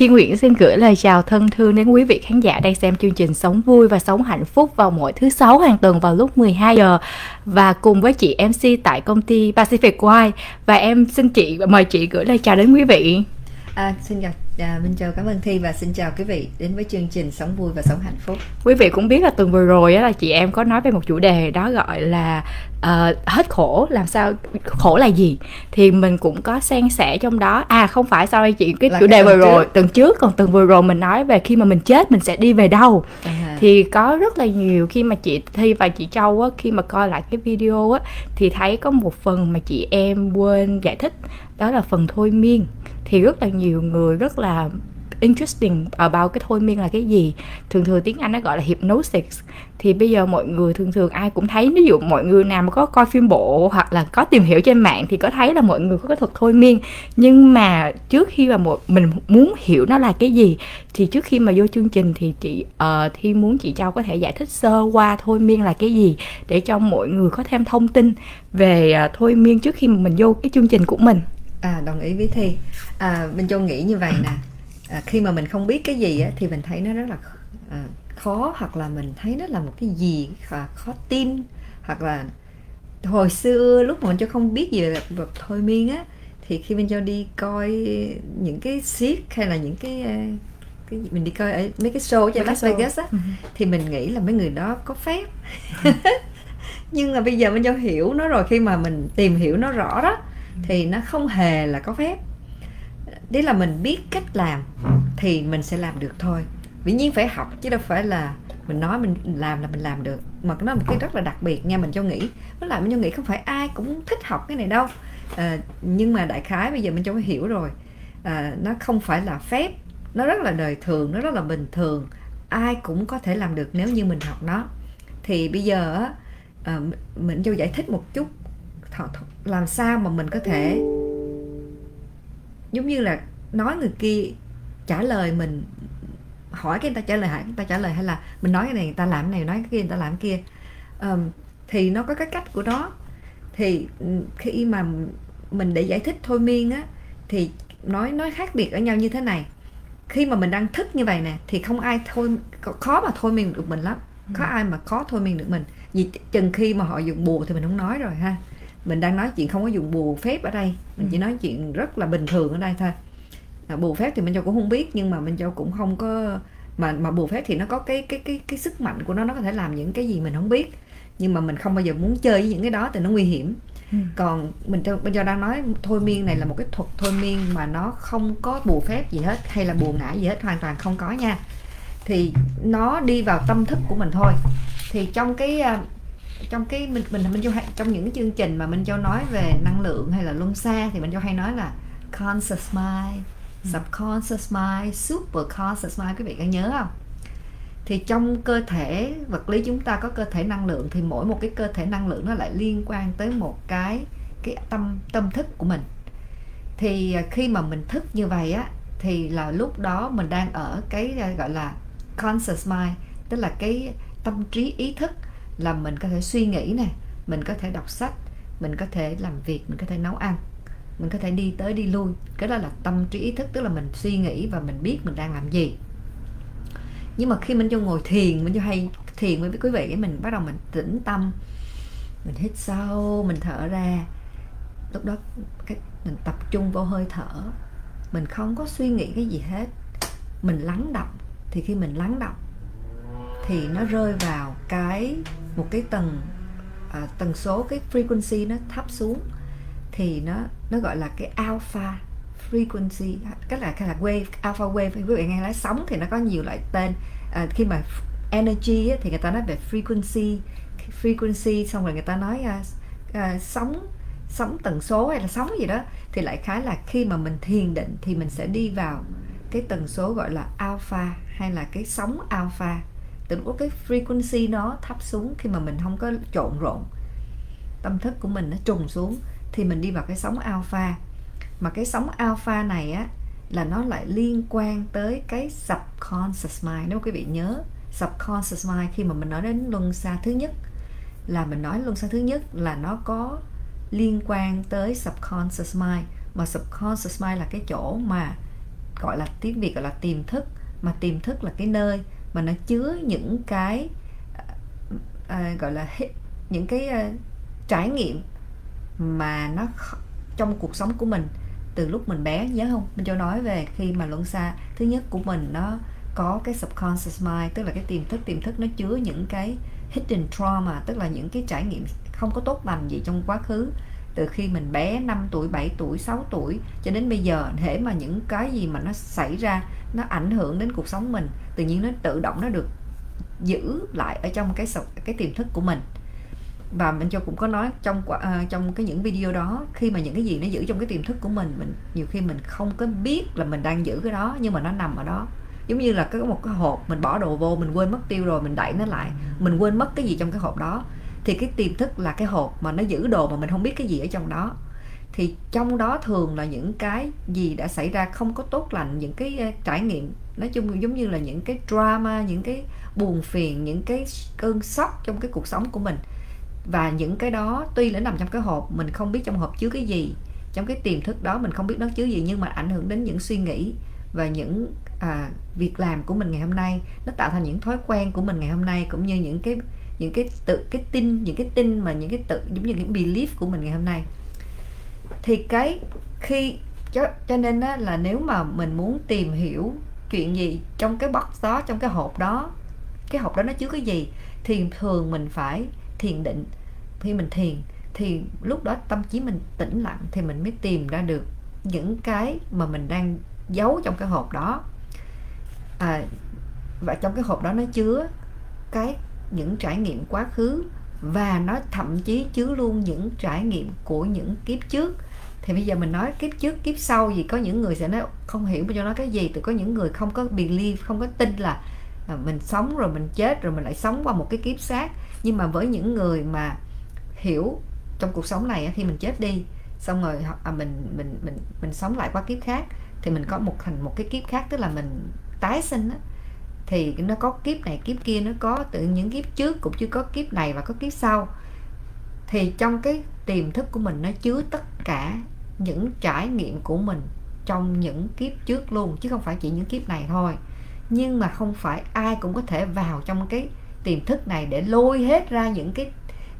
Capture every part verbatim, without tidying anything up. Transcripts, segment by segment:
Thiên Nguyễn xin gửi lời chào thân thương đến quý vị khán giả đang xem chương trình Sống Vui và Sống Hạnh Phúc vào mỗi thứ sáu hàng tuần vào lúc mười hai giờ. Và cùng với chị em xê tại công ty Pacific Wild. Và em xin chị mời chị gửi lời chào đến quý vị. À, xin chào, à, mình chào cảm ơn Thi và xin chào quý vị đến với chương trình Sống Vui và Sống Hạnh Phúc. Quý vị cũng biết là tuần vừa rồi á, là chị em có nói về một chủ đề đó gọi là uh, hết khổ, làm sao khổ là gì, thì mình cũng có san sẻ trong đó. À không phải sao đây chị, cái là chủ đề vừa rồi tuần trước, còn tuần vừa rồi mình nói về khi mà mình chết mình sẽ đi về đâu. À, thì có rất là nhiều khi mà chị Thi và chị Châu á, khi mà coi lại cái video á, thì thấy có một phần mà chị em quên giải thích, đó là phần thôi miên. Thì rất là nhiều người rất là interesting about cái thôi miên là cái gì. Thường thường tiếng Anh nó gọi là hypnosis. Thì bây giờ mọi người thường thường ai cũng thấy, ví dụ mọi người nào mà có coi phim bộ hoặc là có tìm hiểu trên mạng thì có thấy là mọi người có cái thuật thôi miên. Nhưng mà trước khi mà một, mình muốn hiểu nó là cái gì, thì trước khi mà vô chương trình thì chị uh, Thi muốn chị Châu có thể giải thích sơ qua thôi miên là cái gì, để cho mọi người có thêm thông tin về uh, thôi miên trước khi mà mình vô cái chương trình của mình. À, đồng ý với Thi. À, Minh Châu nghĩ như vậy nè, à, khi mà mình không biết cái gì á, thì mình thấy nó rất là à, khó, hoặc là mình thấy nó là một cái gì à, khó tin. Hoặc là hồi xưa lúc mà Minh Châu không biết gì về thôi miên á, thì khi Minh Châu đi coi những cái siết hay là những cái, cái mình đi coi ở mấy cái show trên Las Vegas á, thì mình nghĩ là mấy người đó có phép. Nhưng là bây giờ Minh Châu hiểu nó rồi, khi mà mình tìm hiểu nó rõ đó, thì nó không hề là có phép. Đấy là mình biết cách làm thì mình sẽ làm được thôi. Dĩ nhiên phải học chứ đâu phải là mình nói mình làm là mình làm được. Mà nó là một cái rất là đặc biệt nha, mình cho nghĩ. Với lại mình cho nghĩ không phải ai cũng thích học cái này đâu. à, Nhưng mà đại khái bây giờ mình cho hiểu rồi. à, Nó không phải là phép, nó rất là đời thường, nó rất là bình thường. Ai cũng có thể làm được nếu như mình học nó. Thì bây giờ à, mình cho giải thích một chút làm sao mà mình có thể giống như là nói người kia trả lời mình, hỏi cái người ta trả lời hả, người ta trả lời, hay là mình nói cái này người ta làm cái này, nói cái kia người ta làm cái kia. um, Thì nó có cái cách của nó. Thì khi mà mình để giải thích thôi miên á, thì nói nói khác biệt ở nhau như thế này. Khi mà mình đang thức như vậy nè, thì không ai thôi, khó mà thôi miên được mình lắm. Có ai mà khó thôi miên được mình, vì chừng khi mà họ dùng bùa thì mình không nói rồi ha. Mình đang nói chuyện không có dùng bùa phép ở đây, mình chỉ nói chuyện rất là bình thường ở đây thôi. À, bùa phép thì Minh Châu cũng không biết, nhưng mà Minh Châu cũng không có mà mà bùa phép thì nó có cái cái cái cái sức mạnh của nó, nó có thể làm những cái gì mình không biết, nhưng mà mình không bao giờ muốn chơi với những cái đó thì nó nguy hiểm. Ừ. Còn mình Minh Châu đang nói thôi miên này là một cái thuật thôi miên mà nó không có bùa phép gì hết, hay là bùa ngải gì hết, hoàn toàn không có nha. Thì nó đi vào tâm thức của mình thôi. Thì trong cái trong cái mình mình Minh Châu hay, trong những chương trình mà Minh Châu nói về năng lượng hay là luân xa, thì Minh Châu hay nói là conscious mind, subconscious mind, superconscious mind, quý vị có nhớ không? Thì trong cơ thể vật lý chúng ta có cơ thể năng lượng, thì mỗi một cái cơ thể năng lượng nó lại liên quan tới một cái cái tâm tâm thức của mình. Thì khi mà mình thức như vậy á, thì là lúc đó mình đang ở cái gọi là conscious mind, tức là cái tâm trí ý thức, là mình có thể suy nghĩ nè, mình có thể đọc sách, mình có thể làm việc, mình có thể nấu ăn, mình có thể đi tới đi lui. Cái đó là tâm trí ý thức, tức là mình suy nghĩ và mình biết mình đang làm gì. Nhưng mà khi mình vô ngồi thiền, mình vô hay thiền với quý vị, mình bắt đầu mình tĩnh tâm, mình hít sâu, mình thở ra. Lúc đó cái mình tập trung vô hơi thở, mình không có suy nghĩ cái gì hết, mình lắng đọng. Thì khi mình lắng đọng thì nó rơi vào cái một cái tầng à, tần số, cái frequency nó thấp xuống, thì nó nó gọi là cái alpha frequency, cái là cái là wave, alpha wave. Quý vị nghe nói sóng thì nó có nhiều loại tên. À, khi mà energy á, thì người ta nói về frequency, frequency xong rồi người ta nói à, à, sóng sóng tần số hay là sóng gì đó. Thì lại khá là khi mà mình thiền định thì mình sẽ đi vào cái tần số gọi là alpha, hay là cái sóng alpha. Tức là cái frequency nó thấp xuống, khi mà mình không có trộn rộn, tâm thức của mình nó trùng xuống, thì mình đi vào cái sóng alpha. Mà cái sóng alpha này á, là nó lại liên quan tới cái subconscious mind. Nếu quý vị nhớ subconscious mind, khi mà mình nói đến luân xa thứ nhất, là mình nói luân xa thứ nhất là nó có liên quan tới subconscious mind. Mà subconscious mind là cái chỗ mà gọi là tiếng Việt gọi là tiềm thức, mà tiềm thức là cái nơi mà nó chứa những cái à, gọi là những cái à, trải nghiệm mà nó trong cuộc sống của mình từ lúc mình bé, nhớ không? Mình cho nói về khi mà luận xa, thứ nhất của mình nó có cái subconscious mind, tức là cái tiềm thức, tiềm thức nó chứa những cái hidden trauma, tức là những cái trải nghiệm không có tốt lành gì trong quá khứ. Từ khi mình bé năm tuổi, bảy tuổi, sáu tuổi cho đến bây giờ, hễ mà những cái gì mà nó xảy ra nó ảnh hưởng đến cuộc sống mình, tự nhiên nó tự động nó được giữ lại ở trong cái cái tiềm thức của mình. Và mình cho cũng có nói trong uh, trong cái những video đó, khi mà những cái gì nó giữ trong cái tiềm thức của mình, mình nhiều khi mình không có biết là mình đang giữ cái đó, nhưng mà nó nằm ở đó. Giống như là cái một cái hộp mình bỏ đồ vô, mình quên mất tiêu rồi mình đậy nó lại, mình quên mất cái gì trong cái hộp đó, thì cái tiềm thức là cái hộp mà nó giữ đồ mà mình không biết cái gì ở trong đó. Thì trong đó thường là những cái gì đã xảy ra không có tốt lành, những cái trải nghiệm nói chung giống như là những cái drama, những cái buồn phiền, những cái cơn sốc trong cái cuộc sống của mình. Và những cái đó tuy là nằm trong cái hộp, mình không biết trong hộp chứa cái gì, trong cái tiềm thức đó mình không biết nó chứa gì, nhưng mà ảnh hưởng đến những suy nghĩ và những à, việc làm của mình ngày hôm nay. Nó tạo thành những thói quen của mình ngày hôm nay, cũng như những cái những cái tự cái tin những cái tin mà những cái tự giống như những belief của mình ngày hôm nay. Thì cái khi cho, cho nên á, là nếu mà mình muốn tìm hiểu chuyện gì trong cái box đó, trong cái hộp đó, cái hộp đó nó chứa cái gì, thì thường mình phải thiền định. Khi mình thiền thì lúc đó tâm trí mình tĩnh lặng, thì mình mới tìm ra được những cái mà mình đang giấu trong cái hộp đó. À, và trong cái hộp đó nó chứa cái những trải nghiệm quá khứ, và nó thậm chí chứa luôn những trải nghiệm của những kiếp trước. Thì bây giờ mình nói kiếp trước kiếp sau gì, có những người sẽ nói không hiểu cho nó cái gì, thì có những người không có believe, không có tin là mình sống rồi mình chết rồi mình lại sống qua một cái kiếp xác. Nhưng mà với những người mà hiểu trong cuộc sống này, khi mình chết đi xong rồi à, mình mình mình mình sống lại qua kiếp khác, thì mình có một thành một cái kiếp khác, tức là mình tái sinh đó. Thì nó có kiếp này kiếp kia, nó có từ những kiếp trước cũng chưa có kiếp này và có kiếp sau. Thì trong cái tiềm thức của mình nó chứa tất cả những trải nghiệm của mình trong những kiếp trước luôn, chứ không phải chỉ những kiếp này thôi. Nhưng mà không phải ai cũng có thể vào trong cái tiềm thức này để lôi hết ra những cái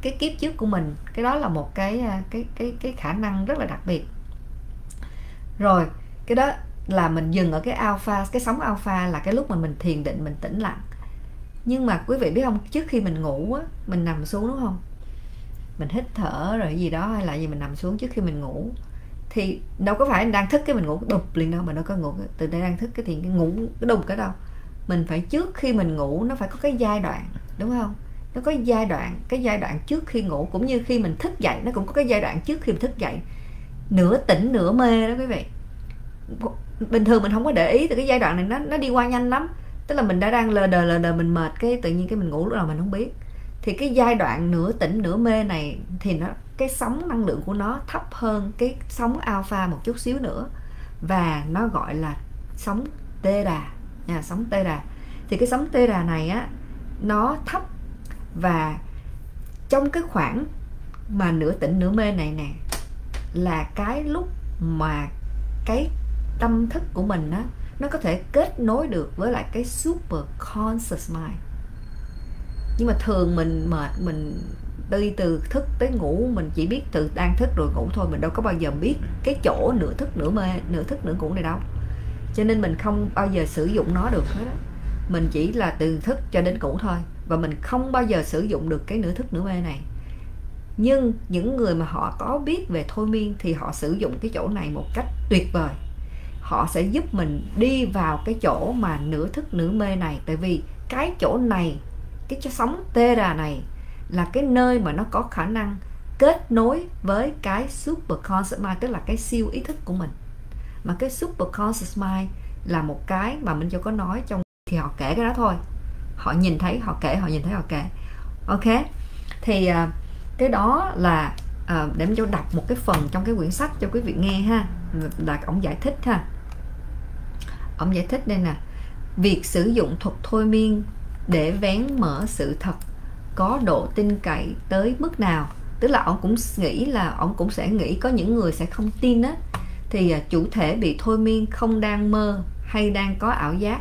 cái kiếp trước của mình. Cái đó là một cái cái cái cái khả năng rất là đặc biệt. Rồi, cái đó là mình dừng ở cái alpha, cái sóng alpha là cái lúc mà mình thiền định, mình tĩnh lặng. Nhưng mà quý vị biết không, trước khi mình ngủ á, mình nằm xuống đúng không? Mình hít thở rồi gì đó, hay là gì, mình nằm xuống trước khi mình ngủ. Thì đâu có phải đang thức cái mình ngủ đục liền đâu, mà nó có ngủ từ đây đang thức cái thì cái ngủ cái đùng cái đâu. Mình phải trước khi mình ngủ nó phải có cái giai đoạn, đúng không? Nó có giai đoạn, cái giai đoạn trước khi ngủ, cũng như khi mình thức dậy nó cũng có cái giai đoạn trước khi mình thức dậy. Nửa tỉnh nửa mê đó quý vị. Bình thường mình không có để ý, từ cái giai đoạn này nó nó đi qua nhanh lắm. Tức là mình đã đang lờ đờ lờ đờ mình mệt, cái tự nhiên cái mình ngủ lúc nào mình không biết. Thì cái giai đoạn nửa tỉnh nửa mê này thì nó cái sóng năng lượng của nó thấp hơn cái sóng alpha một chút xíu nữa, và nó gọi là sóng theta nha, sóng theta. Thì cái sóng theta này á nó thấp, và trong cái khoảng mà nửa tỉnh nửa mê này nè là cái lúc mà cái tâm thức của mình á, nó có thể kết nối được với lại cái super conscious mind. Nhưng mà thường mình mệt, mình đi từ thức tới ngủ, mình chỉ biết từ đang thức rồi ngủ thôi, mình đâu có bao giờ biết cái chỗ nửa thức nửa mê, nửa thức nửa ngủ này đâu. Cho nên mình không bao giờ sử dụng nó được hết á. Mình chỉ là từ thức cho đến ngủ thôi, và mình không bao giờ sử dụng được cái nửa thức nửa mê này. Nhưng những người mà họ có biết về thôi miên thì họ sử dụng cái chỗ này một cách tuyệt vời. Họ sẽ giúp mình đi vào cái chỗ mà nửa thức nửa mê này, tại vì cái chỗ này, cái sóng theta này là cái nơi mà nó có khả năng kết nối với cái superconscious mind, tức là cái siêu ý thức của mình. Mà cái superconscious mind là một cái mà mình chưa có nói trong, thì họ kể cái đó thôi, họ nhìn thấy họ kể, họ nhìn thấy họ kể. Ok, thì cái đó là à, để mình cho đọc một cái phần trong cái quyển sách cho quý vị nghe ha, là ông giải thích ha. Ông giải thích đây nè: việc sử dụng thuật thôi miên để vén mở sự thật có độ tin cậy tới mức nào. Tức là ông cũng nghĩ là ông cũng sẽ nghĩ có những người sẽ không tin á. Thì chủ thể bị thôi miên không đang mơ hay đang có ảo giác.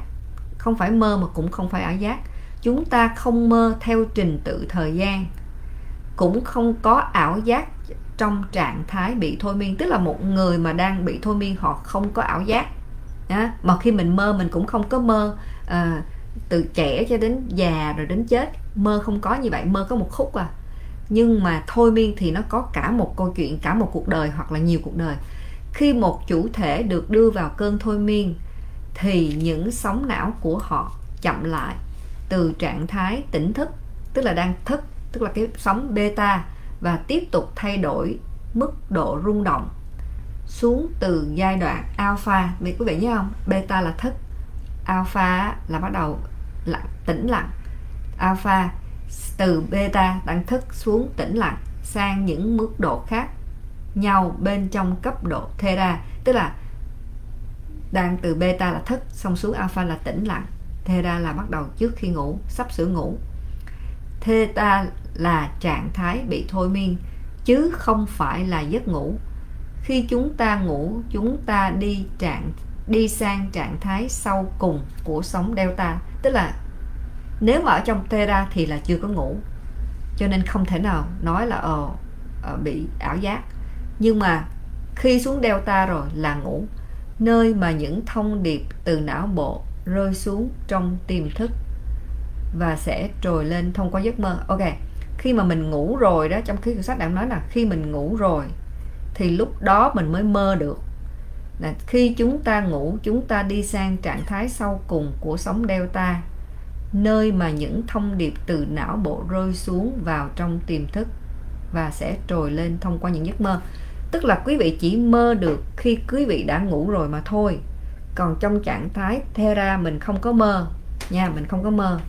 Không phải mơ mà cũng không phải ảo giác. Chúng ta không mơ theo trình tự thời gian, cũng không có ảo giác trong trạng thái bị thôi miên. Tức là một người mà đang bị thôi miên họ không có ảo giác. Đó. Mà khi mình mơ mình cũng không có mơ à, từ trẻ cho đến già rồi đến chết, mơ không có như vậy, mơ có một khúc à. Nhưng mà thôi miên thì nó có cả một câu chuyện, cả một cuộc đời hoặc là nhiều cuộc đời. Khi một chủ thể được đưa vào cơn thôi miên thì những sóng não của họ chậm lại từ trạng thái tỉnh thức, tức là đang thức, tức là cái sóng beta, và tiếp tục thay đổi mức độ rung động xuống từ giai đoạn alpha. Vì quý vị nhớ không, beta là thức, alpha là bắt đầu lặng, tĩnh lặng. Alpha từ beta đang thức xuống tĩnh lặng sang những mức độ khác nhau bên trong cấp độ theta, tức là đang từ beta là thức xong xuống alpha là tĩnh lặng, theta là bắt đầu trước khi ngủ, sắp sửa ngủ. Theta là trạng thái bị thôi miên chứ không phải là giấc ngủ. Khi chúng ta ngủ, chúng ta đi trạng đi sang trạng thái sau cùng của sóng delta, tức là nếu mà ở trong theta thì là chưa có ngủ, cho nên không thể nào nói là ờ, bị ảo giác. Nhưng mà khi xuống delta rồi là ngủ, nơi mà những thông điệp từ não bộ rơi xuống trong tiềm thức và sẽ trồi lên thông qua giấc mơ. Ok, khi mà mình ngủ rồi đó, trong khi quyển sách đã nói là khi mình ngủ rồi thì lúc đó mình mới mơ được. Là khi chúng ta ngủ, chúng ta đi sang trạng thái sau cùng của sóng delta, nơi mà những thông điệp từ não bộ rơi xuống vào trong tiềm thức và sẽ trồi lên thông qua những giấc mơ. Tức là quý vị chỉ mơ được khi quý vị đã ngủ rồi mà thôi. Còn trong trạng thái theta mình không có mơ nha, mình không có mơ.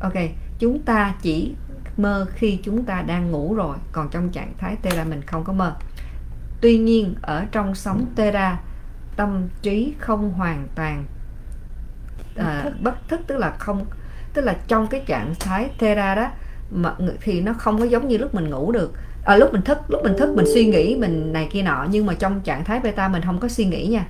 Ok, chúng ta chỉ mơ khi chúng ta đang ngủ rồi, còn trong trạng thái theta mình không có mơ. Tuy nhiên ở trong sóng theta, tâm trí không hoàn toàn à, bất thức, tức là không, tức là trong cái trạng thái theta đó mà thì nó không có giống như lúc mình ngủ được. À, lúc mình thức, lúc mình thức mình suy nghĩ mình này kia nọ, nhưng mà trong trạng thái beta mình không có suy nghĩ nha.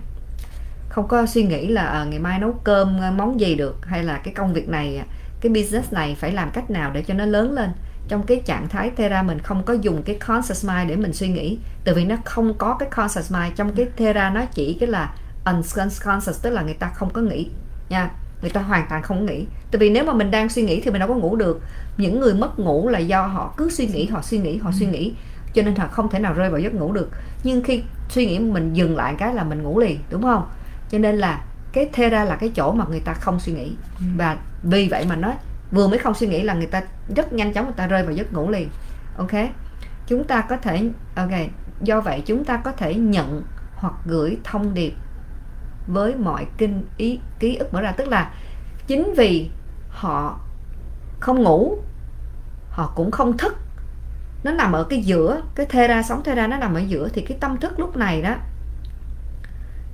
Không có suy nghĩ là à, ngày mai nấu cơm món gì được, hay là cái công việc này, cái business này phải làm cách nào để cho nó lớn lên. Trong cái trạng thái theta mình không có dùng cái conscious mind để mình suy nghĩ, tại vì nó không có cái conscious mind. Trong cái theta nó chỉ cái là unconscious, tức là người ta không có nghĩ nha, người ta hoàn toàn không nghĩ. Tại vì nếu mà mình đang suy nghĩ thì mình đâu có ngủ được. Những người mất ngủ là do họ cứ suy nghĩ, họ suy nghĩ, họ suy nghĩ, cho nên họ không thể nào rơi vào giấc ngủ được. Nhưng khi suy nghĩ mình dừng lại cái là mình ngủ liền, đúng không? Cho nên là cái theta là cái chỗ mà người ta không suy nghĩ, và vì vậy mà nó vừa mới không suy nghĩ là người ta rất nhanh chóng người ta rơi vào giấc ngủ liền. Ok, chúng ta có thể ok do vậy chúng ta có thể nhận hoặc gửi thông điệp với mọi kinh ý ký ức mở ra. Tức là chính vì họ không ngủ, họ cũng không thức, nó nằm ở cái giữa, cái theta, sóng theta nó nằm ở giữa, thì cái tâm thức lúc này đó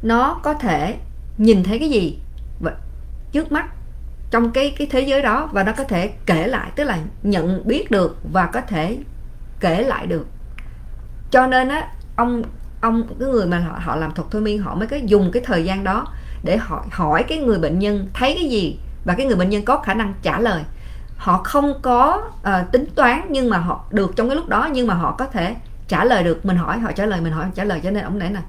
nó có thể nhìn thấy cái gì trước mắt trong cái cái thế giới đó, và nó có thể kể lại, tức là nhận biết được và có thể kể lại được. Cho nên á, ông ông cái người mà họ, họ làm thuật thôi miên, họ mới có dùng cái thời gian đó để họ hỏi cái người bệnh nhân thấy cái gì, và cái người bệnh nhân có khả năng trả lời. Họ không có uh, tính toán nhưng mà họ được trong cái lúc đó, nhưng mà họ có thể trả lời được. Mình hỏi họ trả lời, mình hỏi họ trả lời. Cho nên ông nãy nè,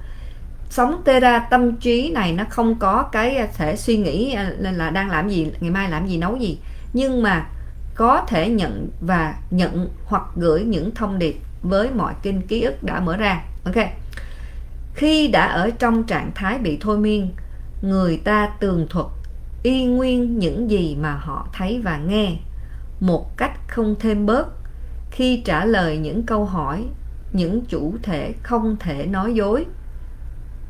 sóng theta, tâm trí này nó không có cái thể suy nghĩ là đang làm gì, ngày mai làm gì, nấu gì, nhưng mà có thể nhận và nhận hoặc gửi những thông điệp với mọi kênh ký ức đã mở ra. Ok, khi đã ở trong trạng thái bị thôi miên, người ta tường thuật y nguyên những gì mà họ thấy và nghe một cách không thêm bớt. Khi trả lời những câu hỏi, những chủ thể không thể nói dối,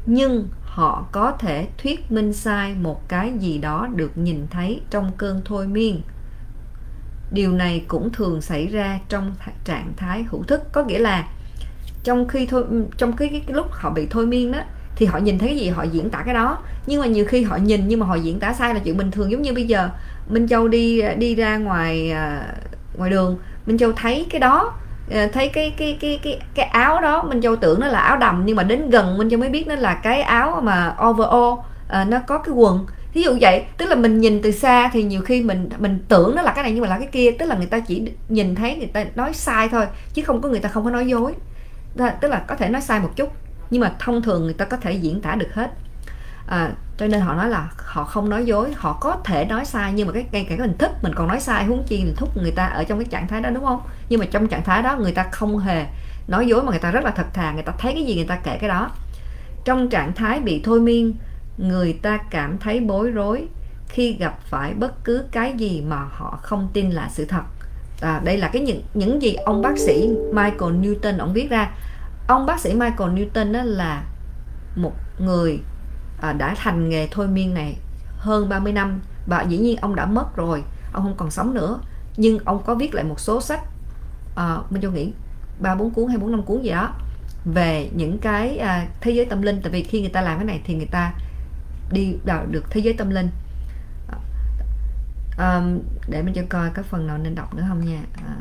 nhưng họ có thể thuyết minh sai một cái gì đó được nhìn thấy trong cơn thôi miên. Điều này cũng thường xảy ra trong trạng thái hữu thức. Có nghĩa là trong khi thôi, trong cái, cái, cái lúc họ bị thôi miên đó, thì họ nhìn thấy cái gì họ diễn tả cái đó. Nhưng mà nhiều khi họ nhìn nhưng mà họ diễn tả sai là chuyện bình thường. Giống như bây giờ Minh Châu đi đi ra ngoài ngoài đường, Minh Châu thấy cái đó, thấy cái cái cái cái cái áo đó, Minh Châu tưởng nó là áo đầm, nhưng mà đến gần Minh Châu mới biết nó là cái áo mà overall, à, nó có cái quần, thí dụ vậy. Tức là mình nhìn từ xa thì nhiều khi mình mình tưởng nó là cái này nhưng mà là cái kia, tức là người ta chỉ nhìn thấy người ta nói sai thôi, chứ không có, người ta không có nói dối, tức là có thể nói sai một chút nhưng mà thông thường người ta có thể diễn tả được hết. À, cho nên họ nói là họ không nói dối, họ có thể nói sai nhưng mà cái ngay cả cái hình thức mình còn nói sai, huống chi mình thúc người ta ở trong cái trạng thái đó, đúng không? Nhưng mà trong trạng thái đó người ta không hề nói dối mà người ta rất là thật thà, người ta thấy cái gì người ta kể cái đó. Trong trạng thái bị thôi miên, người ta cảm thấy bối rối khi gặp phải bất cứ cái gì mà họ không tin là sự thật. À, đây là cái những những gì ông bác sĩ Michael Newton ông viết ra. Ông bác sĩ Michael Newton đó là một người à, đã hành nghề thôi miên này hơn ba mươi năm, và dĩ nhiên ông đã mất rồi, ông không còn sống nữa, nhưng ông có viết lại một số sách, à, mình cho nghĩ ba bốn cuốn hay bốn năm cuốn gì đó về những cái à, thế giới tâm linh. Tại vì khi người ta làm cái này thì người ta đi vào được thế giới tâm linh. À, để mình cho coi các phần nào nên đọc nữa không nha. À,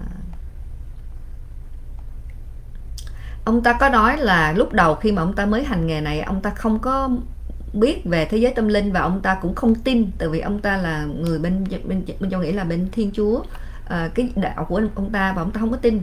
ông ta có nói là lúc đầu khi mà ông ta mới hành nghề này, ông ta không có biết về thế giới tâm linh và ông ta cũng không tin, tại vì ông ta là người bên bên bên cho nghĩ là bên Thiên Chúa, à, cái đạo của ông ta, và ông ta không có tin.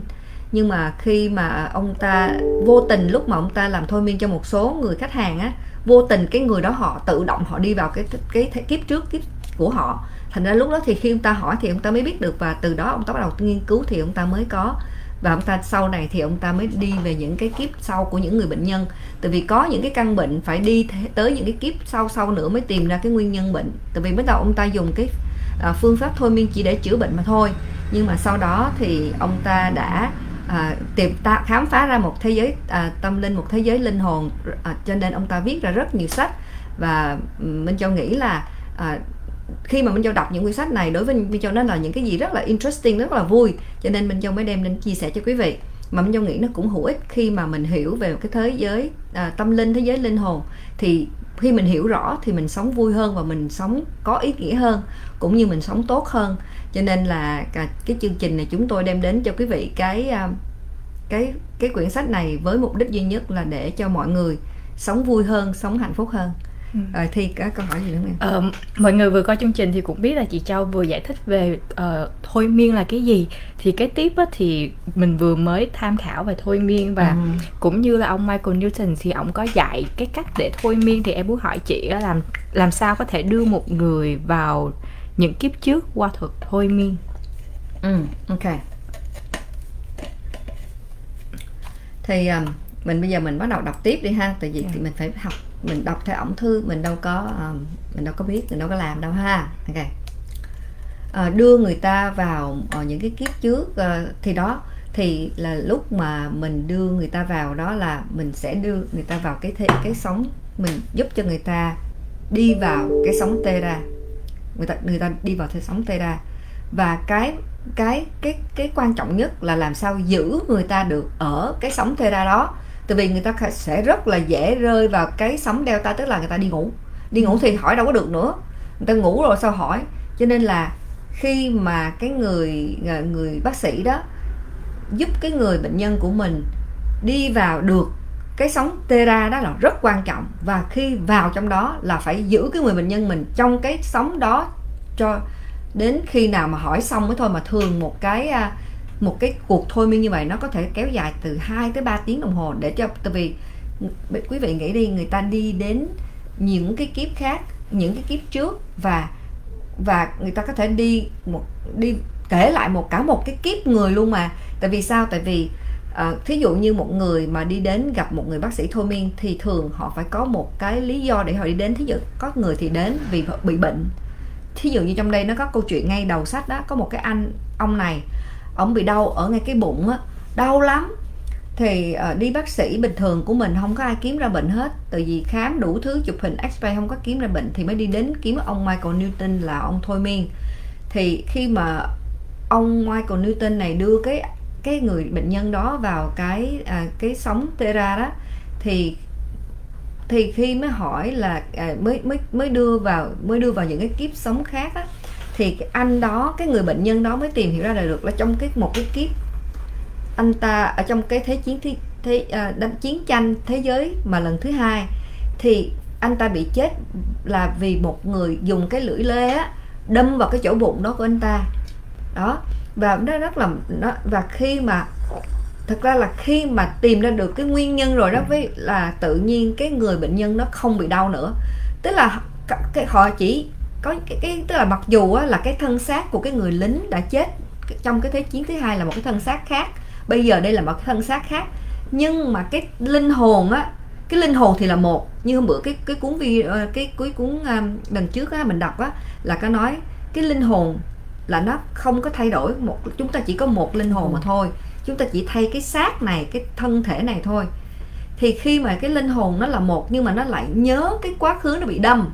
Nhưng mà khi mà ông ta vô tình, lúc mà ông ta làm thôi miên cho một số người khách hàng á, vô tình cái người đó họ tự động họ đi vào cái cái, cái kiếp trước kiếp của họ, thành ra lúc đó thì khi ông ta hỏi thì ông ta mới biết được, và từ đó ông ta bắt đầu nghiên cứu thì ông ta mới có, và ông ta sau này thì ông ta mới đi về những cái kiếp sau của những người bệnh nhân. Tại vì có những cái căn bệnh phải đi tới những cái kiếp sau sau nữa mới tìm ra cái nguyên nhân bệnh. Tại vì bắt đầu ông ta dùng cái à, phương pháp thôi miên chỉ để chữa bệnh mà thôi, nhưng mà sau đó thì ông ta đã à, tìm ta khám phá ra một thế giới à, tâm linh, một thế giới linh hồn, à, cho nên ông ta viết ra rất nhiều sách. Và Minh Châu nghĩ là à, khi mà Minh Châu đọc những quyển sách này, đối với Minh Châu nó là những cái gì rất là interesting, rất là vui, cho nên Minh Châu mới đem lên chia sẻ cho quý vị. Mà Minh Châu nghĩ nó cũng hữu ích khi mà mình hiểu về cái thế giới à, tâm linh, thế giới linh hồn, thì khi mình hiểu rõ thì mình sống vui hơn và mình sống có ý nghĩa hơn, cũng như mình sống tốt hơn. Cho nên là cả cái chương trình này chúng tôi đem đến cho quý vị cái cái cái quyển sách này với mục đích duy nhất là để cho mọi người sống vui hơn, sống hạnh phúc hơn. Ờ, thì có câu hỏi gì nữa không? Ờ, mọi người vừa coi chương trình thì cũng biết là chị Châu vừa giải thích về uh, thôi miên là cái gì. Thì cái tiếp á, thì mình vừa mới tham khảo về thôi miên, và ừ. cũng như là ông Michael Newton thì ông có dạy cái cách để thôi miên. Thì em muốn hỏi chị là làm, làm sao có thể đưa một người vào những kiếp trước qua thuật thôi miên? Ừ, ok. Thì um, mình bây giờ mình bắt đầu đọc tiếp đi ha. Tại vì yeah. thì mình phải học, mình đọc theo ổng thư, mình đâu có um, mình đâu có biết, mình đâu có làm đâu ha. Ok. À, đưa người ta vào ở những cái kiếp trước, uh, thì đó thì là lúc mà mình đưa người ta vào, đó là mình sẽ đưa người ta vào cái thế, cái sống, mình giúp cho người ta đi vào cái sống tê ra, người ta người ta đi vào thế sống tê ra. Và cái cái cái cái quan trọng nhất là làm sao giữ người ta được ở cái sống tê ra đó. Tại vì người ta sẽ rất là dễ rơi vào cái sóng delta, tức là người ta đi ngủ. Đi ngủ thì hỏi đâu có được nữa, người ta ngủ rồi sao hỏi. Cho nên là khi mà cái người người bác sĩ đó giúp cái người bệnh nhân của mình đi vào được cái sóng tera đó là rất quan trọng. Và khi vào trong đó là phải giữ cái người bệnh nhân mình trong cái sóng đó cho đến khi nào mà hỏi xong mới thôi. Mà thường một cái một cái cuộc thôi miên như vậy nó có thể kéo dài từ hai tới ba tiếng đồng hồ, để cho, tại vì quý vị nghĩ đi, người ta đi đến những cái kiếp khác, những cái kiếp trước, và và người ta có thể đi một đi kể lại một cả một cái kiếp người luôn mà. Tại vì sao? Tại vì à, thí dụ như một người mà đi đến gặp một người bác sĩ thôi miên thì thường họ phải có một cái lý do để họ đi đến. Thí dụ có người thì đến vì bị bệnh, thí dụ như trong đây nó có câu chuyện ngay đầu sách đó, có một cái anh ông này ông bị đau ở ngay cái bụng á, đau lắm. Thì uh, đi bác sĩ bình thường của mình không có ai kiếm ra bệnh hết, tại vì khám đủ thứ, chụp hình x-ray không có kiếm ra bệnh, thì mới đi đến kiếm ông Michael Newton là ông thôi miên. Thì khi mà ông Michael Newton này đưa cái cái người bệnh nhân đó vào cái à, cái sóng tera đó, thì thì khi mới hỏi là à, mới mới mới đưa vào mới đưa vào những cái kiếp sống khác á, thì cái anh đó, cái người bệnh nhân đó mới tìm hiểu ra được là trong cái một cái kiếp anh ta ở trong cái thế chiến thế, thế, uh, chiến tranh thế giới mà lần thứ hai, thì anh ta bị chết là vì một người dùng cái lưỡi lê á, đâm vào cái chỗ bụng đó của anh ta đó. Và nó rất là nó, và khi mà thật ra là khi mà tìm ra được cái nguyên nhân rồi đó, với là tự nhiên cái người bệnh nhân nó không bị đau nữa, tức là cái họ chỉ có cái, cái tức là mặc dù á, là cái thân xác của cái người lính đã chết trong cái thế chiến thứ hai là một cái thân xác khác, bây giờ đây là một thân xác khác, nhưng mà cái linh hồn á, cái linh hồn thì là một. Như hôm bữa cái cái cuốn video cái cuối cuốn lần trước á, mình đọc á, là có nói cái linh hồn là nó không có thay đổi, một chúng ta chỉ có một linh hồn mà thôi, chúng ta chỉ thay cái xác này, cái thân thể này thôi. Thì khi mà cái linh hồn nó là một nhưng mà nó lại nhớ cái quá khứ nó bị đâm,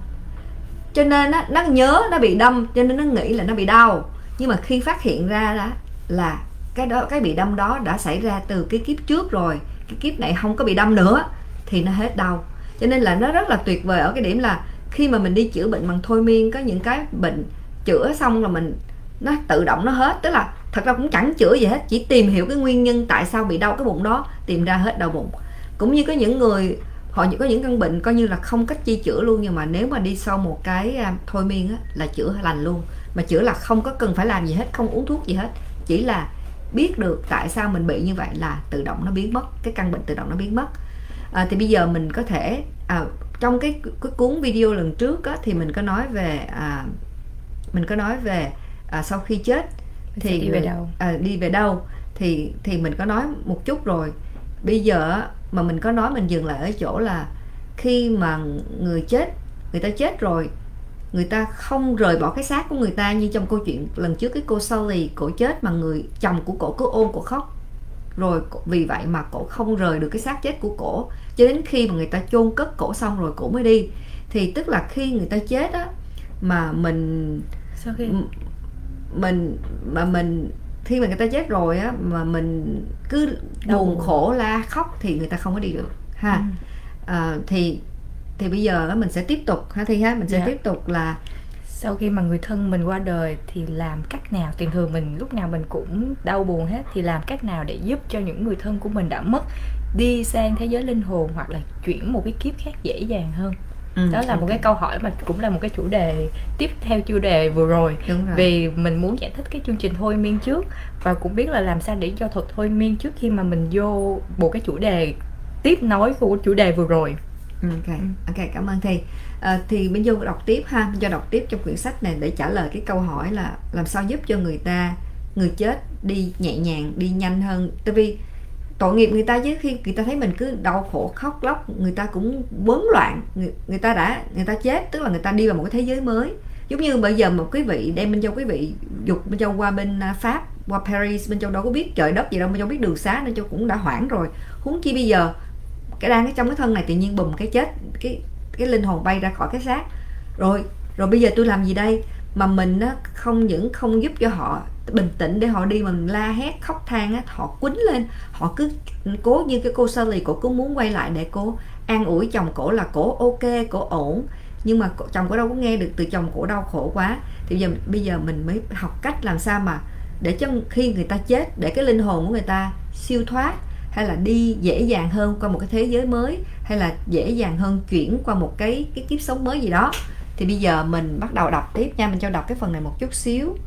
cho nên á, nó nhớ nó bị đâm cho nên nó nghĩ là nó bị đau, nhưng mà khi phát hiện ra đó là cái đó cái bị đâm đó đã xảy ra từ cái kiếp trước rồi, cái kiếp này không có bị đâm nữa thì nó hết đau. Cho nên là nó rất là tuyệt vời ở cái điểm là khi mà mình đi chữa bệnh bằng thôi miên, có những cái bệnh chữa xong là mình nó tự động nó hết, tức là thật ra cũng chẳng chữa gì hết, chỉ tìm hiểu cái nguyên nhân tại sao bị đau cái bụng đó, tìm ra hết đau bụng. Cũng như có những người họ có những căn bệnh coi như là không cách chi chữa luôn, nhưng mà nếu mà đi sau một cái thôi miên á, là chữa lành luôn, mà chữa là không có cần phải làm gì hết, không uống thuốc gì hết, chỉ là biết được tại sao mình bị như vậy là tự động nó biến mất, cái căn bệnh tự động nó biến mất. À, thì bây giờ mình có thể à, trong cái, cái cuốn video lần trước á, thì mình có nói về à, mình có nói về à, sau khi chết thì đi về đâu, à, đi về đâu thì thì mình có nói một chút rồi. Bây giờ mà mình có nói mình dừng lại ở chỗ là khi mà người chết, người ta chết rồi, người ta không rời bỏ cái xác của người ta, như trong câu chuyện lần trước cái cô Sally, cổ chết mà người chồng của cổ cứ ôm cổ khóc, rồi vì vậy mà cổ không rời được cái xác chết của cổ cho đến khi mà người ta chôn cất cổ xong rồi cổ mới đi. Thì tức là khi người ta chết á, mà mình sau khi mình mà mình khi mà người ta chết rồi á, mà mình cứ buồn khổ la khóc thì người ta không có đi được ha. Ừ. à, thì thì bây giờ á, mình sẽ tiếp tục ha Thi ha, mình sẽ dạ. tiếp tục là sau khi mà người thân mình qua đời thì làm cách nào, thường thường mình lúc nào mình cũng đau buồn hết, thì làm cách nào để giúp cho những người thân của mình đã mất đi sang thế giới linh hồn hoặc là chuyển một cái kiếp khác dễ dàng hơn. Ừ, đó là okay. một cái câu hỏi mà cũng là một cái chủ đề tiếp theo chủ đề vừa rồi. Đúng rồi. Vì mình muốn giải thích cái chương trình thôi miên trước, và cũng biết là làm sao để cho thuật thôi miên trước khi mà mình vô một cái chủ đề tiếp nối của chủ đề vừa rồi. Ok, okay, cảm ơn Thi. À, thì mình vô đọc tiếp ha, mình vô đọc tiếp trong quyển sách này để trả lời cái câu hỏi là làm sao giúp cho người ta, người chết đi nhẹ nhàng, đi nhanh hơn. Tại vì tội nghiệp người ta chứ, khi người ta thấy mình cứ đau khổ khóc lóc, người ta cũng bấn loạn, người, người ta đã người ta chết, tức là người ta đi vào một cái thế giới mới. Giống như bây giờ một quý vị đem bên châu quý vị dục bên châu qua bên Pháp, qua Paris, bên châu đâu có biết trời đất gì đâu, bên châu biết đường xá nên châu cũng đã hoảng rồi, huống chi bây giờ cái đang cái trong cái thân này tự nhiên bùm cái chết, cái cái linh hồn bay ra khỏi cái xác rồi, rồi bây giờ tôi làm gì đây? Mà mình á, không những không giúp cho họ bình tĩnh để họ đi, mình la hét khóc than á, họ quýnh lên, họ cứ cố như cái cô Sally, cổ cứ muốn quay lại để cô an ủi chồng cổ là cổ ok, cổ ổn, nhưng mà chồng cổ đâu có nghe được, từ chồng cổ đau khổ quá. Thì bây giờ, bây giờ mình mới học cách làm sao mà để cho khi người ta chết, để cái linh hồn của người ta siêu thoát, hay là đi dễ dàng hơn qua một cái thế giới mới, hay là dễ dàng hơn chuyển qua một cái cái kiếp sống mới gì đó. Thì bây giờ mình bắt đầu đọc tiếp nha, mình cho đọc cái phần này một chút xíu,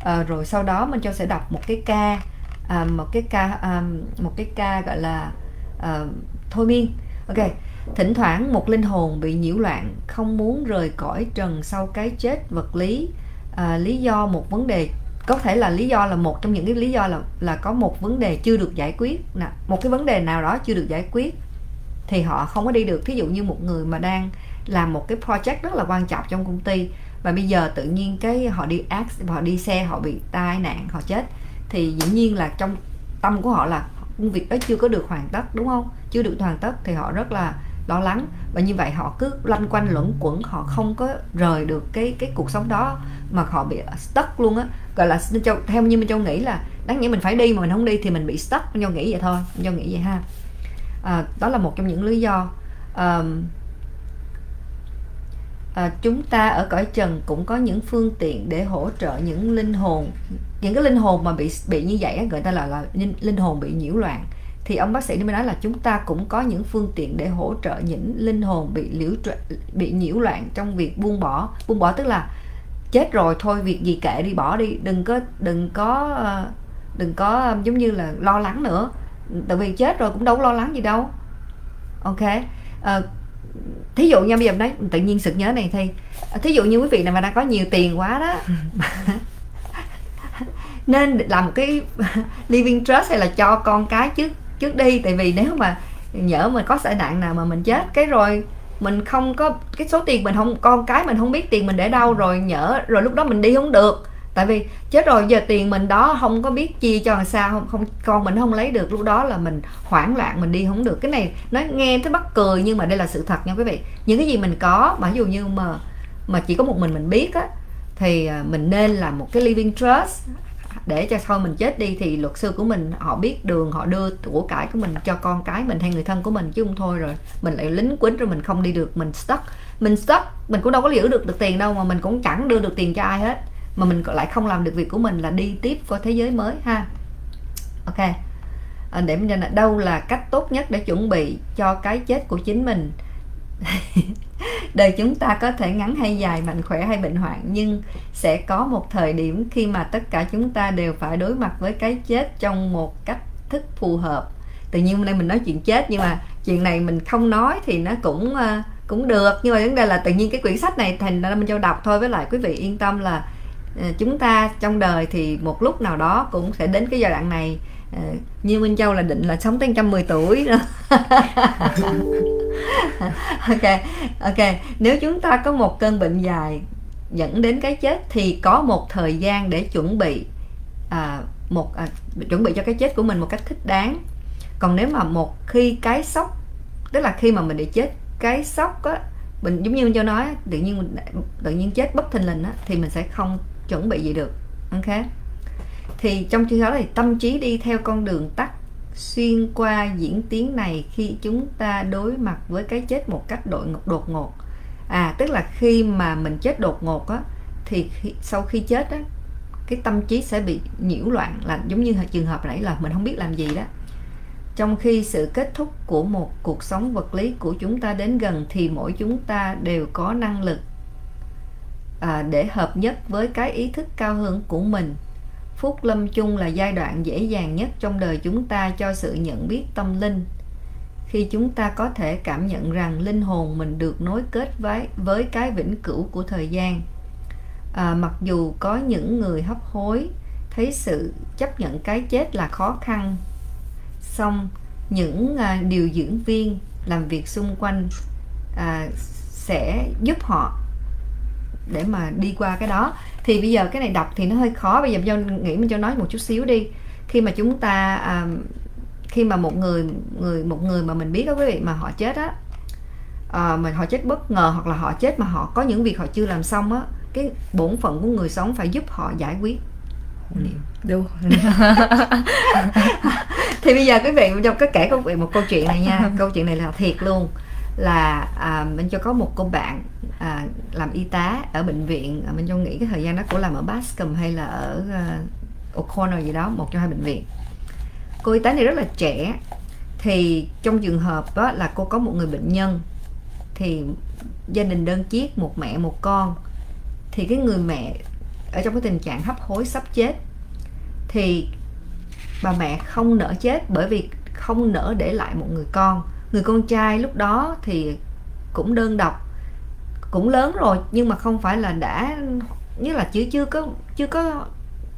à, rồi sau đó mình cho sẽ đọc một cái ca à, một cái ca à, một cái ca gọi là à, thôi miên. Ok, thỉnh thoảng một linh hồn bị nhiễu loạn, không muốn rời cõi trần sau cái chết vật lý, à, lý do một vấn đề, có thể là lý do là một trong những cái lý do là là có một vấn đề chưa được giải quyết nè, một cái vấn đề nào đó chưa được giải quyết thì họ không có đi được. Thí dụ như một người mà đang làm một cái project rất là quan trọng trong công ty, và bây giờ tự nhiên cái họ đi accident, họ đi xe, họ bị tai nạn, họ chết, thì dĩ nhiên là trong tâm của họ là công việc đó chưa có được hoàn tất, đúng không? Chưa được hoàn tất thì họ rất là lo lắng, và như vậy họ cứ lanh quanh luẩn quẩn, họ không có rời được cái cái cuộc sống đó mà họ bị stuck luôn á, gọi là theo như mình Châu nghĩ là đáng nhẽ mình phải đi mà mình không đi thì mình bị stuck, mình Châu nghĩ vậy thôi, mình Châu nghĩ vậy ha. À, đó là một trong những lý do. À, à, chúng ta ở cõi trần cũng có những phương tiện để hỗ trợ những linh hồn, những cái linh hồn mà bị bị như vậy á, người ta là, là linh hồn bị nhiễu loạn, thì ông bác sĩ mới nói là chúng ta cũng có những phương tiện để hỗ trợ những linh hồn bị liễu bị nhiễu loạn trong việc buông bỏ. Buông bỏ tức là chết rồi thôi, việc gì kệ đi, bỏ đi, đừng có đừng có đừng có giống như là lo lắng nữa, tại vì chết rồi cũng đâu có lo lắng gì đâu. Ok, à, thí dụ nha, bây giờ đấy tự nhiên sực nhớ này, thì thí dụ như quý vị nào mà đang có nhiều tiền quá đó nên làm một cái living trust hay là cho con cái trước trước đi, tại vì nếu mà nhỡ mà có xảy nạn nào mà mình chết cái rồi mình không có cái số tiền, mình không, con cái mình không biết tiền mình để đâu, rồi nhỡ rồi lúc đó mình đi không được, tại vì chết rồi giờ tiền mình đó không có biết chia cho làm sao, không, không con mình không lấy được, lúc đó là mình hoảng loạn mình đi không được. Cái này nó nghe thấy mắc cười nhưng mà đây là sự thật nha quý vị. Những cái gì mình có mà dù như mà mà chỉ có một mình mình biết á, thì mình nên làm một cái living trust để cho sau mình chết đi thì luật sư của mình họ biết đường, họ đưa của cải của mình cho con cái mình hay người thân của mình, chứ không thôi rồi mình lại lính quýnh rồi mình không đi được, mình stuck mình stuck mình cũng đâu có giữ được được tiền đâu, mà mình cũng chẳng đưa được tiền cho ai hết, mà mình lại không làm được việc của mình là đi tiếp qua thế giới mới ha. Ok, à, để mình là đâu là cách tốt nhất để chuẩn bị cho cái chết của chính mình. Đời chúng ta có thể ngắn hay dài, mạnh khỏe hay bệnh hoạn, nhưng sẽ có một thời điểm khi mà tất cả chúng ta đều phải đối mặt với cái chết trong một cách thức phù hợp. Tự nhiên hôm nay mình nói chuyện chết, nhưng mà chuyện này mình không nói thì nó cũng cũng được, nhưng mà vấn đề là tự nhiên cái quyển sách này thành ra mình cho đọc thôi. Với lại quý vị yên tâm là chúng ta trong đời thì một lúc nào đó cũng sẽ đến cái giai đoạn này. Như Minh Châu là định là sống tới một trăm mười tuổi nữa. Ok, ok. Nếu chúng ta có một cơn bệnh dài dẫn đến cái chết thì có một thời gian để chuẩn bị à, một à, chuẩn bị cho cái chết của mình một cách thích đáng. Còn nếu mà một khi cái sốc, tức là khi mà mình bị chết cái sốc á, mình giống như Minh Châu nói, tự nhiên mình, tự nhiên chết bất thình lình á, thì mình sẽ không chuẩn bị gì được. Ok. Thì trong chương đó thì tâm trí đi theo con đường tắt xuyên qua diễn tiến này khi chúng ta đối mặt với cái chết một cách đột ngột. À, tức là khi mà mình chết đột ngột á, thì khi, sau khi chết á, cái tâm trí sẽ bị nhiễu loạn, là giống như trường hợp nãy là mình không biết làm gì đó. Trong khi sự kết thúc của một cuộc sống vật lý của chúng ta đến gần thì mỗi chúng ta đều có năng lực à, để hợp nhất với cái ý thức cao hơn của mình. Phúc lâm chung là giai đoạn dễ dàng nhất trong đời chúng ta cho sự nhận biết tâm linh. Khi chúng ta có thể cảm nhận rằng linh hồn mình được nối kết với, với cái vĩnh cửu của thời gian. À, mặc dù có những người hấp hối, thấy sự chấp nhận cái chết là khó khăn, song những à, điều dưỡng viên làm việc xung quanh à, sẽ giúp họ để mà đi qua cái đó. Thì bây giờ cái này đọc thì nó hơi khó, bây giờ Châu nghĩ mình cho nói một chút xíu đi. Khi mà chúng ta à, khi mà một người người một người mà mình biết đó quý vị, mà họ chết á, à, mà họ chết bất ngờ hoặc là họ chết mà họ có những việc họ chưa làm xong á, cái bổn phận của người sống phải giúp họ giải quyết. Đúng. Thì bây giờ quý vị Châu có kể quý vị một câu chuyện này nha. Câu chuyện này là thiệt luôn, là à, mình cho có một cô bạn à, làm y tá ở bệnh viện. À, mình cho nghĩ cái thời gian đó cô làm ở Bascom hay là ở uh, O'Connor gì đó, một trong hai bệnh viện. Cô y tá này rất là trẻ, thì trong trường hợp đó là cô có một người bệnh nhân, thì gia đình đơn chiếc, một mẹ một con, thì cái người mẹ ở trong cái tình trạng hấp hối sắp chết, thì bà mẹ không nỡ chết bởi vì không nỡ để lại một người con. Người con trai lúc đó thì cũng đơn độc, cũng lớn rồi, nhưng mà không phải là đã như là chưa chưa có chưa có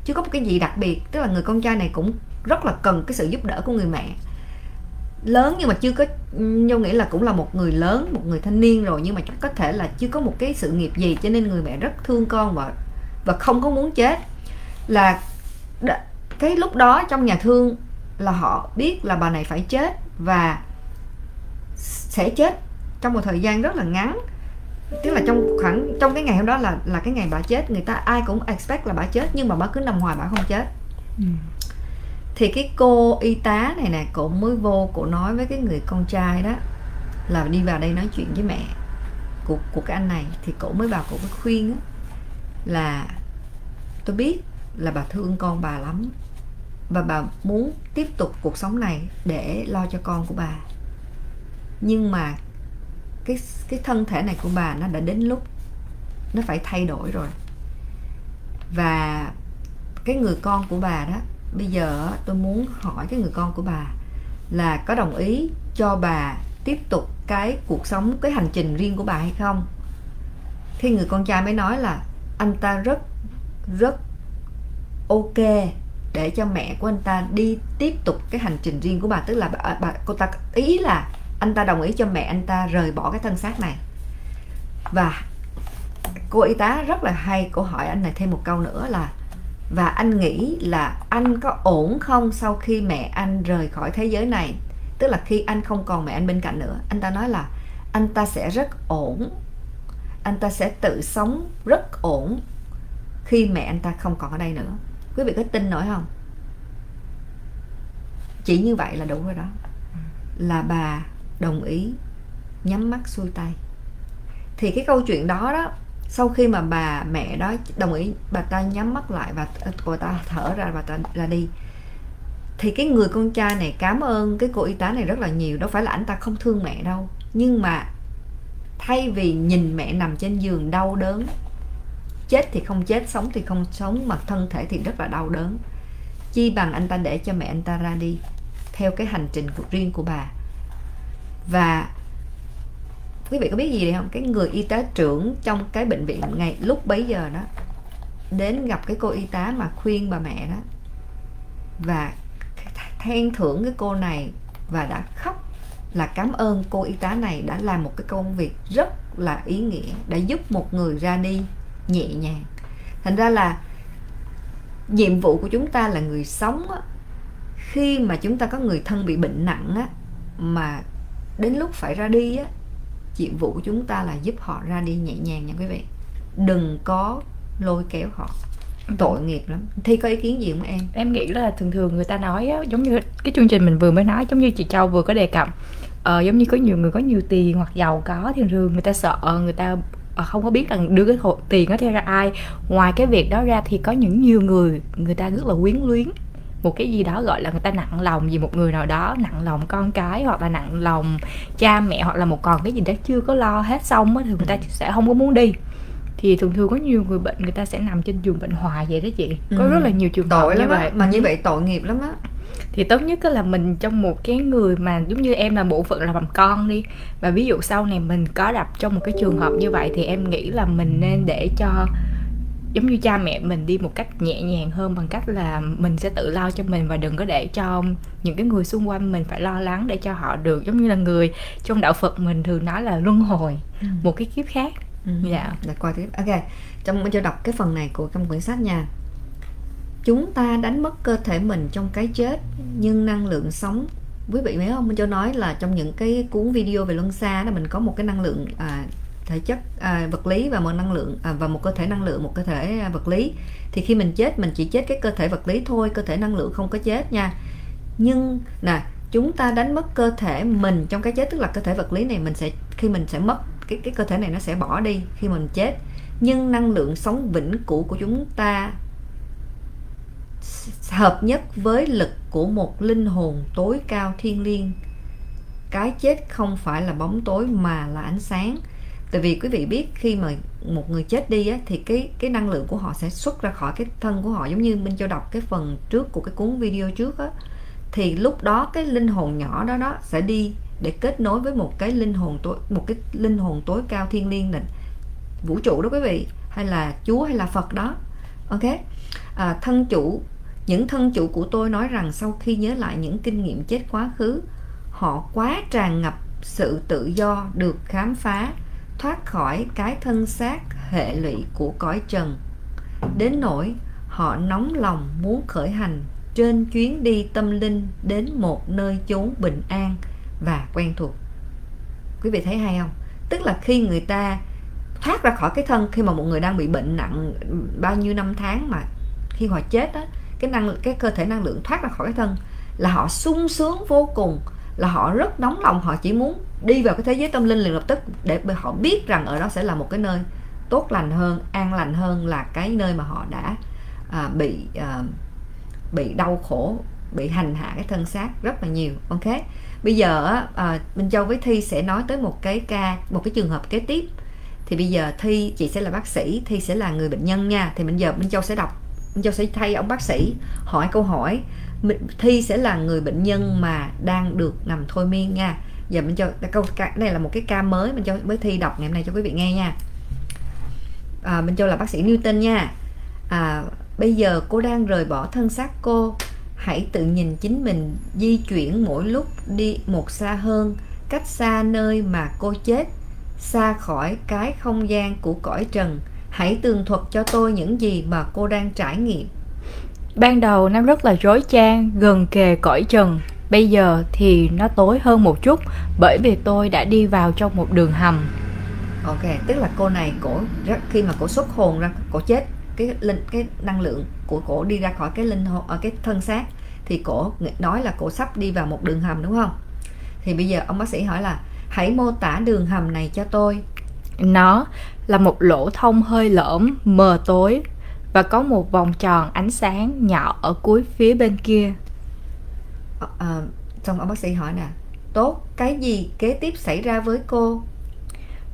chưa có một cái gì đặc biệt, tức là người con trai này cũng rất là cần cái sự giúp đỡ của người mẹ. Lớn nhưng mà chưa có, Châu nghĩ là cũng là một người lớn, một người thanh niên rồi, nhưng mà có thể là chưa có một cái sự nghiệp gì, cho nên người mẹ rất thương con và và không có muốn chết. Là cái lúc đó trong nhà thương là họ biết là bà này phải chết và sẽ chết trong một thời gian rất là ngắn, tức là trong khoảng trong cái ngày hôm đó là là cái ngày bà chết, người ta ai cũng expect là bà chết, nhưng mà bà cứ nằm hoài bà không chết. Ừ. Thì cái cô y tá này nè, cô mới vô, cô nói với cái người con trai đó là đi vào đây nói chuyện với mẹ của của cái anh này, thì cô mới vào, cô mới khuyên á, là tôi biết là bà thương con bà lắm, và bà muốn tiếp tục cuộc sống này để lo cho con của bà. Nhưng mà cái, cái thân thể này của bà nó đã đến lúc nó phải thay đổi rồi. Và cái người con của bà đó, bây giờ tôi muốn hỏi cái người con của bà là có đồng ý cho bà tiếp tục cái cuộc sống, cái hành trình riêng của bà hay không? Thì người con trai mới nói là anh ta rất rất ok để cho mẹ của anh ta đi tiếp tục cái hành trình riêng của bà. Tức là bà, bà, cô ta ý là anh ta đồng ý cho mẹ anh ta rời bỏ cái thân xác này. Và cô y tá rất là hay, cô hỏi anh này thêm một câu nữa là và anh nghĩ là anh có ổn không sau khi mẹ anh rời khỏi thế giới này? Tức là khi anh không còn mẹ anh bên cạnh nữa. Anh ta nói là anh ta sẽ rất ổn, anh ta sẽ tự sống rất ổn khi mẹ anh ta không còn ở đây nữa. Quý vị có tin nổi không? Chỉ như vậy là đủ rồi đó. Là bà đồng ý nhắm mắt xuôi tay. Thì cái câu chuyện đó đó, sau khi mà bà mẹ đó đồng ý, bà ta nhắm mắt lại và cô ta thở ra, bà ta ra đi. Thì cái người con trai này cảm ơn cái cô y tá này rất là nhiều. Đâu phải là anh ta không thương mẹ đâu, nhưng mà thay vì nhìn mẹ nằm trên giường đau đớn, chết thì không chết, sống thì không sống, mà thân thể thì rất là đau đớn, chi bằng anh ta để cho mẹ anh ta ra đi theo cái hành trình của, riêng của bà. Và quý vị có biết gì đấy không? Cái người y tá trưởng trong cái bệnh viện ngày lúc bấy giờ đó đến gặp cái cô y tá mà khuyên bà mẹ đó, và khen thưởng cái cô này, và đã khóc là cảm ơn cô y tá này đã làm một cái công việc rất là ý nghĩa, đã giúp một người ra đi nhẹ nhàng. Thành ra là nhiệm vụ của chúng ta là người sống á, khi mà chúng ta có người thân bị bệnh nặng á, mà đến lúc phải ra đi á, nhiệm vụ của chúng ta là giúp họ ra đi nhẹ nhàng nha quý vị. Đừng có lôi kéo họ, tội nghiệp lắm. Thì có ý kiến gì không em? Em nghĩ là thường thường người ta nói á, giống như cái chương trình mình vừa mới nói, giống như chị Châu vừa có đề cập, ờ, giống như có nhiều người có nhiều tiền hoặc giàu có, thường thường người ta sợ, người ta không có biết là đưa cái tiền đó theo ra ai. Ngoài cái việc đó ra thì có những nhiều người, người ta rất là quyến luyến một cái gì đó, gọi là người ta nặng lòng vì một người nào đó, nặng lòng con cái hoặc là nặng lòng cha mẹ, hoặc là một còn cái gì đó chưa có lo hết xong á, thì người ta sẽ không có muốn đi. Thì thường thường có nhiều người bệnh, người ta sẽ nằm trên giường bệnh hoài vậy đó chị. Có ừ. rất là nhiều trường hợp như vậy. Mà như vậy tội nghiệp lắm á. Thì tốt nhất là mình trong một cái người mà giống như em là bộ phận là làm con đi, và ví dụ sau này mình có đập trong một cái trường hợp như vậy, thì em nghĩ là mình nên để cho giống như cha mẹ mình đi một cách nhẹ nhàng hơn, bằng cách là mình sẽ tự lo cho mình, và đừng có để cho những cái người xung quanh mình phải lo lắng, để cho họ được, giống như là người trong đạo Phật mình thường nói là luân hồi, ừ. một cái kiếp khác. Ừ. Dạ. Để coi tiếp. Ok, trong cho đọc cái phần này của trong quyển sách nha. Chúng ta đánh mất cơ thể mình trong cái chết, nhưng năng lượng sống, quý vị biết không? Mình cho nói là trong những cái cuốn video về luân xa đó, mình có một cái năng lượng à, thể chất à, vật lý và một năng lượng à, và một cơ thể năng lượng, một cơ thể à, vật lý. Thì khi mình chết, mình chỉ chết cái cơ thể vật lý thôi, cơ thể năng lượng không có chết nha. Nhưng nè, chúng ta đánh mất cơ thể mình trong cái chết, tức là cơ thể vật lý này mình sẽ khi mình sẽ mất cái cái cơ thể này, nó sẽ bỏ đi khi mình chết. Nhưng năng lượng sống vĩnh cửu của chúng ta hợp nhất với lực của một linh hồn tối cao thiêng liêng. Cái chết không phải là bóng tối mà là ánh sáng. Tại vì quý vị biết khi mà một người chết đi á, thì cái cái năng lượng của họ sẽ xuất ra khỏi cái thân của họ. Giống như mình cho đọc cái phần trước của cái cuốn video trước á, thì lúc đó cái linh hồn nhỏ đó đó sẽ đi để kết nối với một cái linh hồn tối, một cái linh hồn tối cao thiên liêng định vũ trụ đó quý vị, hay là Chúa hay là Phật đó. Ok. À, thân chủ, những thân chủ của tôi nói rằng sau khi nhớ lại những kinh nghiệm chết quá khứ, họ quá tràn ngập sự tự do được khám phá, thoát khỏi cái thân xác hệ lụy của cõi trần, đến nỗi họ nóng lòng muốn khởi hành trên chuyến đi tâm linh đến một nơi chốn bình an và quen thuộc. Quý vị thấy hay không? Tức là khi người ta thoát ra khỏi cái thân, khi mà một người đang bị bệnh nặng bao nhiêu năm tháng mà khi họ chết đó, cái năng cái cơ thể năng lượng thoát ra khỏi cái thân là họ sung sướng vô cùng, là họ rất nóng lòng, họ chỉ muốn đi vào cái thế giới tâm linh liền lập tức, để họ biết rằng ở đó sẽ là một cái nơi tốt lành hơn, an lành hơn là cái nơi mà họ đã à, bị à, bị đau khổ, bị hành hạ cái thân xác rất là nhiều. Ok, bây giờ à, Minh Châu với Thi sẽ nói tới một cái ca, một cái trường hợp kế tiếp. Thì bây giờ Thi, chị sẽ là bác sĩ, Thi sẽ là người bệnh nhân nha. Thì bây giờ Minh Châu sẽ đọc, Minh Châu sẽ thay ông bác sĩ hỏi câu hỏi, Thi sẽ là người bệnh nhân mà đang được nằm thôi miên nha. Giờ Minh Châu, câu này là một cái ca mới Minh Châu với Thi đọc ngày hôm nay cho quý vị nghe nha. à, Minh Châu là bác sĩ Newton nha. à, Bây giờ cô đang rời bỏ thân xác cô. Hãy tự nhìn chính mình di chuyển mỗi lúc đi một xa hơn, cách xa nơi mà cô chết, xa khỏi cái không gian của cõi trần. Hãy tường thuật cho tôi những gì mà cô đang trải nghiệm. Ban đầu nó rất là rối chang, gần kề cõi trần. Bây giờ thì nó tối hơn một chút, bởi vì tôi đã đi vào trong một đường hầm. Ok, tức là cô này cổ rất, khi mà cổ xuất hồn ra, cổ chết, cái linh cái năng lượng của cổ đi ra khỏi cái linh hồn ở cái thân xác, thì cổ nói là cổ sắp đi vào một đường hầm, đúng không? Thì bây giờ ông bác sĩ hỏi là hãy mô tả đường hầm này cho tôi. Nó là một lỗ thông hơi lõm, mờ tối, và có một vòng tròn ánh sáng nhỏ ở cuối phía bên kia. à, à, Xong ông bác sĩ hỏi nè, tốt, cái gì kế tiếp xảy ra với cô?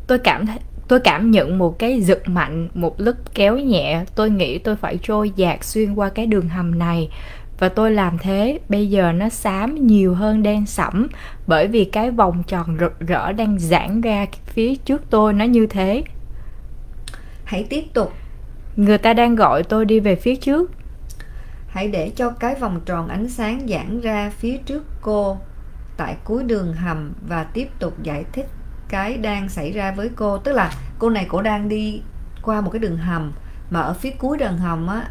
Tôi cảm thấy Tôi cảm nhận một cái giật mạnh, một lực kéo nhẹ. Tôi nghĩ tôi phải trôi dạt xuyên qua cái đường hầm này. Và tôi làm thế, bây giờ nó xám nhiều hơn đen sẫm, bởi vì cái vòng tròn rực rỡ đang giãn ra phía trước tôi, nó như thế. Hãy tiếp tục. Người ta đang gọi tôi đi về phía trước. Hãy để cho cái vòng tròn ánh sáng giãn ra phía trước cô, tại cuối đường hầm, và tiếp tục giải thích cái đang xảy ra với cô. Tức là cô này cổ đang đi qua một cái đường hầm, mà ở phía cuối đường hầm á,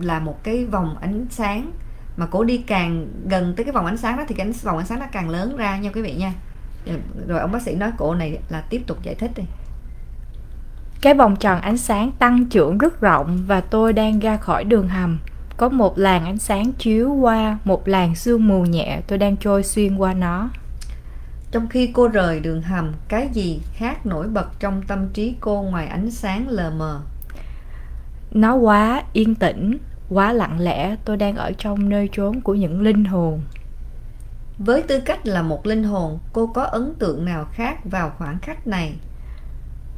là một cái vòng ánh sáng, mà cổ đi càng gần tới cái vòng ánh sáng đó thì cái vòng ánh sáng nó càng lớn ra nha quý vị nha. Rồi ông bác sĩ nói cổ này là tiếp tục giải thích đi. Cái vòng tròn ánh sáng tăng trưởng rất rộng, và tôi đang ra khỏi đường hầm. Có một làn ánh sáng chiếu qua, một làn sương mù nhẹ, tôi đang trôi xuyên qua nó. Trong khi cô rời đường hầm, cái gì khác nổi bật trong tâm trí cô ngoài ánh sáng lờ mờ? Nó quá yên tĩnh, quá lặng lẽ. Tôi đang ở trong nơi trốn của những linh hồn. Với tư cách là một linh hồn, cô có ấn tượng nào khác vào khoảng cách này?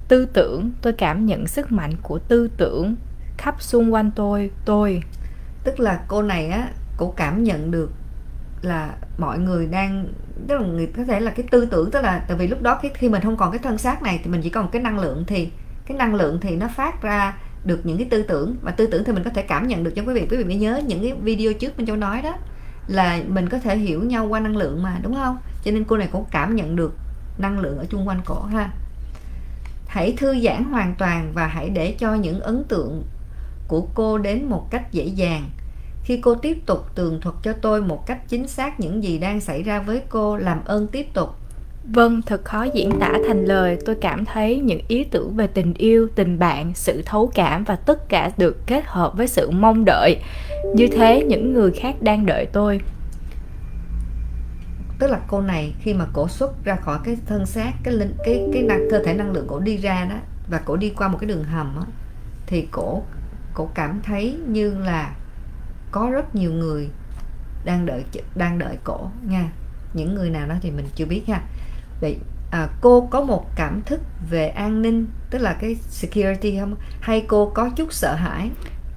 Tư tưởng, tôi cảm nhận sức mạnh của tư tưởng khắp xung quanh tôi. Tôi Tức là cô này á, cô cảm nhận được là mọi người đang, tức là người có thể là cái tư tưởng, tức là tại vì lúc đó khi mình không còn cái thân xác này thì mình chỉ còn cái năng lượng, thì cái năng lượng thì nó phát ra được những cái tư tưởng, và tư tưởng thì mình có thể cảm nhận được cho quý vị. Quý vị mới nhớ những cái video trước mình cho nói đó, là mình có thể hiểu nhau qua năng lượng mà, đúng không? Cho nên cô này cũng cảm nhận được năng lượng ở chung quanh cổ ha. Hãy thư giãn hoàn toàn và hãy để cho những ấn tượng của cô đến một cách dễ dàng. Khi cô tiếp tục tường thuật cho tôi một cách chính xác những gì đang xảy ra với cô, làm ơn tiếp tục. Vâng, thật khó diễn tả thành lời. Tôi cảm thấy những ý tưởng về tình yêu, tình bạn, sự thấu cảm và tất cả được kết hợp với sự mong đợi. Như thế những người khác đang đợi tôi. Tức là cô này khi mà cổ xuất ra khỏi cái thân xác, cái linh, cái cái năng, cơ thể năng lượng cổ đi ra đó, và cổ đi qua một cái đường hầm đó, thì cổ cổ cảm thấy như là có rất nhiều người đang đợi đang đợi cổ nha. Những người nào đó thì mình chưa biết ha. Vậy à, cô có một cảm thức về an ninh, tức là cái security không, hay cô có chút sợ hãi?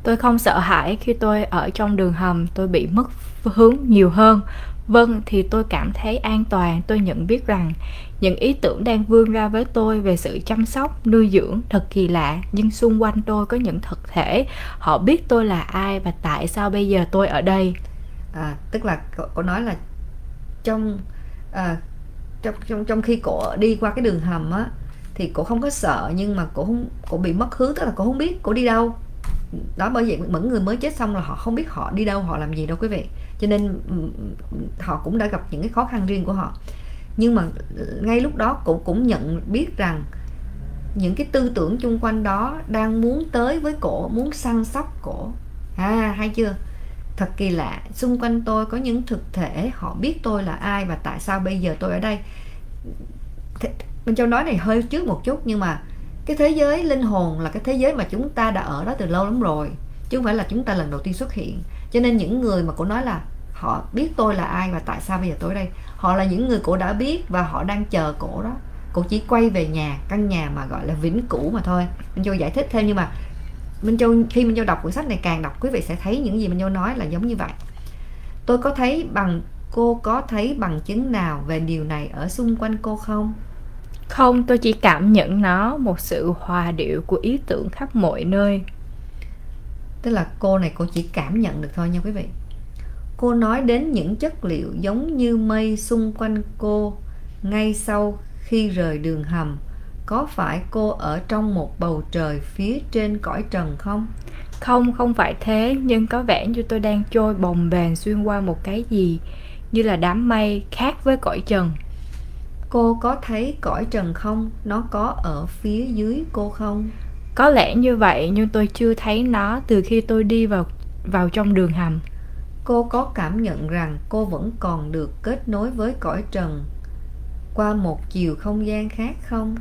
Tôi không sợ hãi. Khi tôi ở trong đường hầm, tôi bị mất hướng nhiều hơn. Vâng, thì tôi cảm thấy an toàn. Tôi nhận biết rằng những ý tưởng đang vươn ra với tôi về sự chăm sóc, nuôi dưỡng thật kỳ lạ. Nhưng xung quanh tôi có những thực thể, họ biết tôi là ai và tại sao bây giờ tôi ở đây. à, Tức là cô nói là trong, à, trong, trong trong khi cô đi qua cái đường hầm á, thì cô không có sợ, nhưng mà cô, không, cô bị mất hướng. Tức là cô không biết cô đi đâu. Đó, bởi vậy những người mới chết xong là họ không biết họ đi đâu, họ làm gì đâu quý vị. Cho nên họ cũng đã gặp những cái khó khăn riêng của họ. Nhưng mà ngay lúc đó cũng cũng nhận biết rằng những cái tư tưởng chung quanh đó đang muốn tới với cổ, muốn săn sóc cổ. À, hay chưa? Thật kỳ lạ, xung quanh tôi có những thực thể, họ biết tôi là ai và tại sao bây giờ tôi ở đây. Bên trong nói này hơi trước một chút, nhưng mà cái thế giới linh hồn là cái thế giới mà chúng ta đã ở đó từ lâu lắm rồi, chứ không phải là chúng ta lần đầu tiên xuất hiện. Cho nên những người mà cổ nói là họ biết tôi là ai và tại sao bây giờ tôi ở đây, họ là những người cổ đã biết và họ đang chờ cổ đó. Cổ chỉ quay về nhà, căn nhà mà gọi là vĩnh cửu mà thôi. Minh Châu giải thích thêm, nhưng mà Minh Châu, khi Minh Châu đọc cuốn sách này, càng đọc quý vị sẽ thấy những gì Minh Châu nói là giống như vậy. Tôi có thấy bằng cô có thấy bằng chứng nào về điều này ở xung quanh cô không? Không, tôi chỉ cảm nhận nó, một sự hòa điệu của ý tưởng khắp mọi nơi. Tức là cô này cô chỉ cảm nhận được thôi nha quý vị. Cô nói đến những chất liệu giống như mây xung quanh cô ngay sau khi rời đường hầm. Có phải cô ở trong một bầu trời phía trên cõi trần không? Không, không phải thế, nhưng có vẻ như tôi đang trôi bồng bềnh xuyên qua một cái gì, như là đám mây khác với cõi trần. Cô có thấy cõi trần không? Nó có ở phía dưới cô không? Có lẽ như vậy, nhưng tôi chưa thấy nó từ khi tôi đi vào, vào trong đường hầm. Cô có cảm nhận rằng cô vẫn còn được kết nối với cõi trần qua một chiều không gian khác không?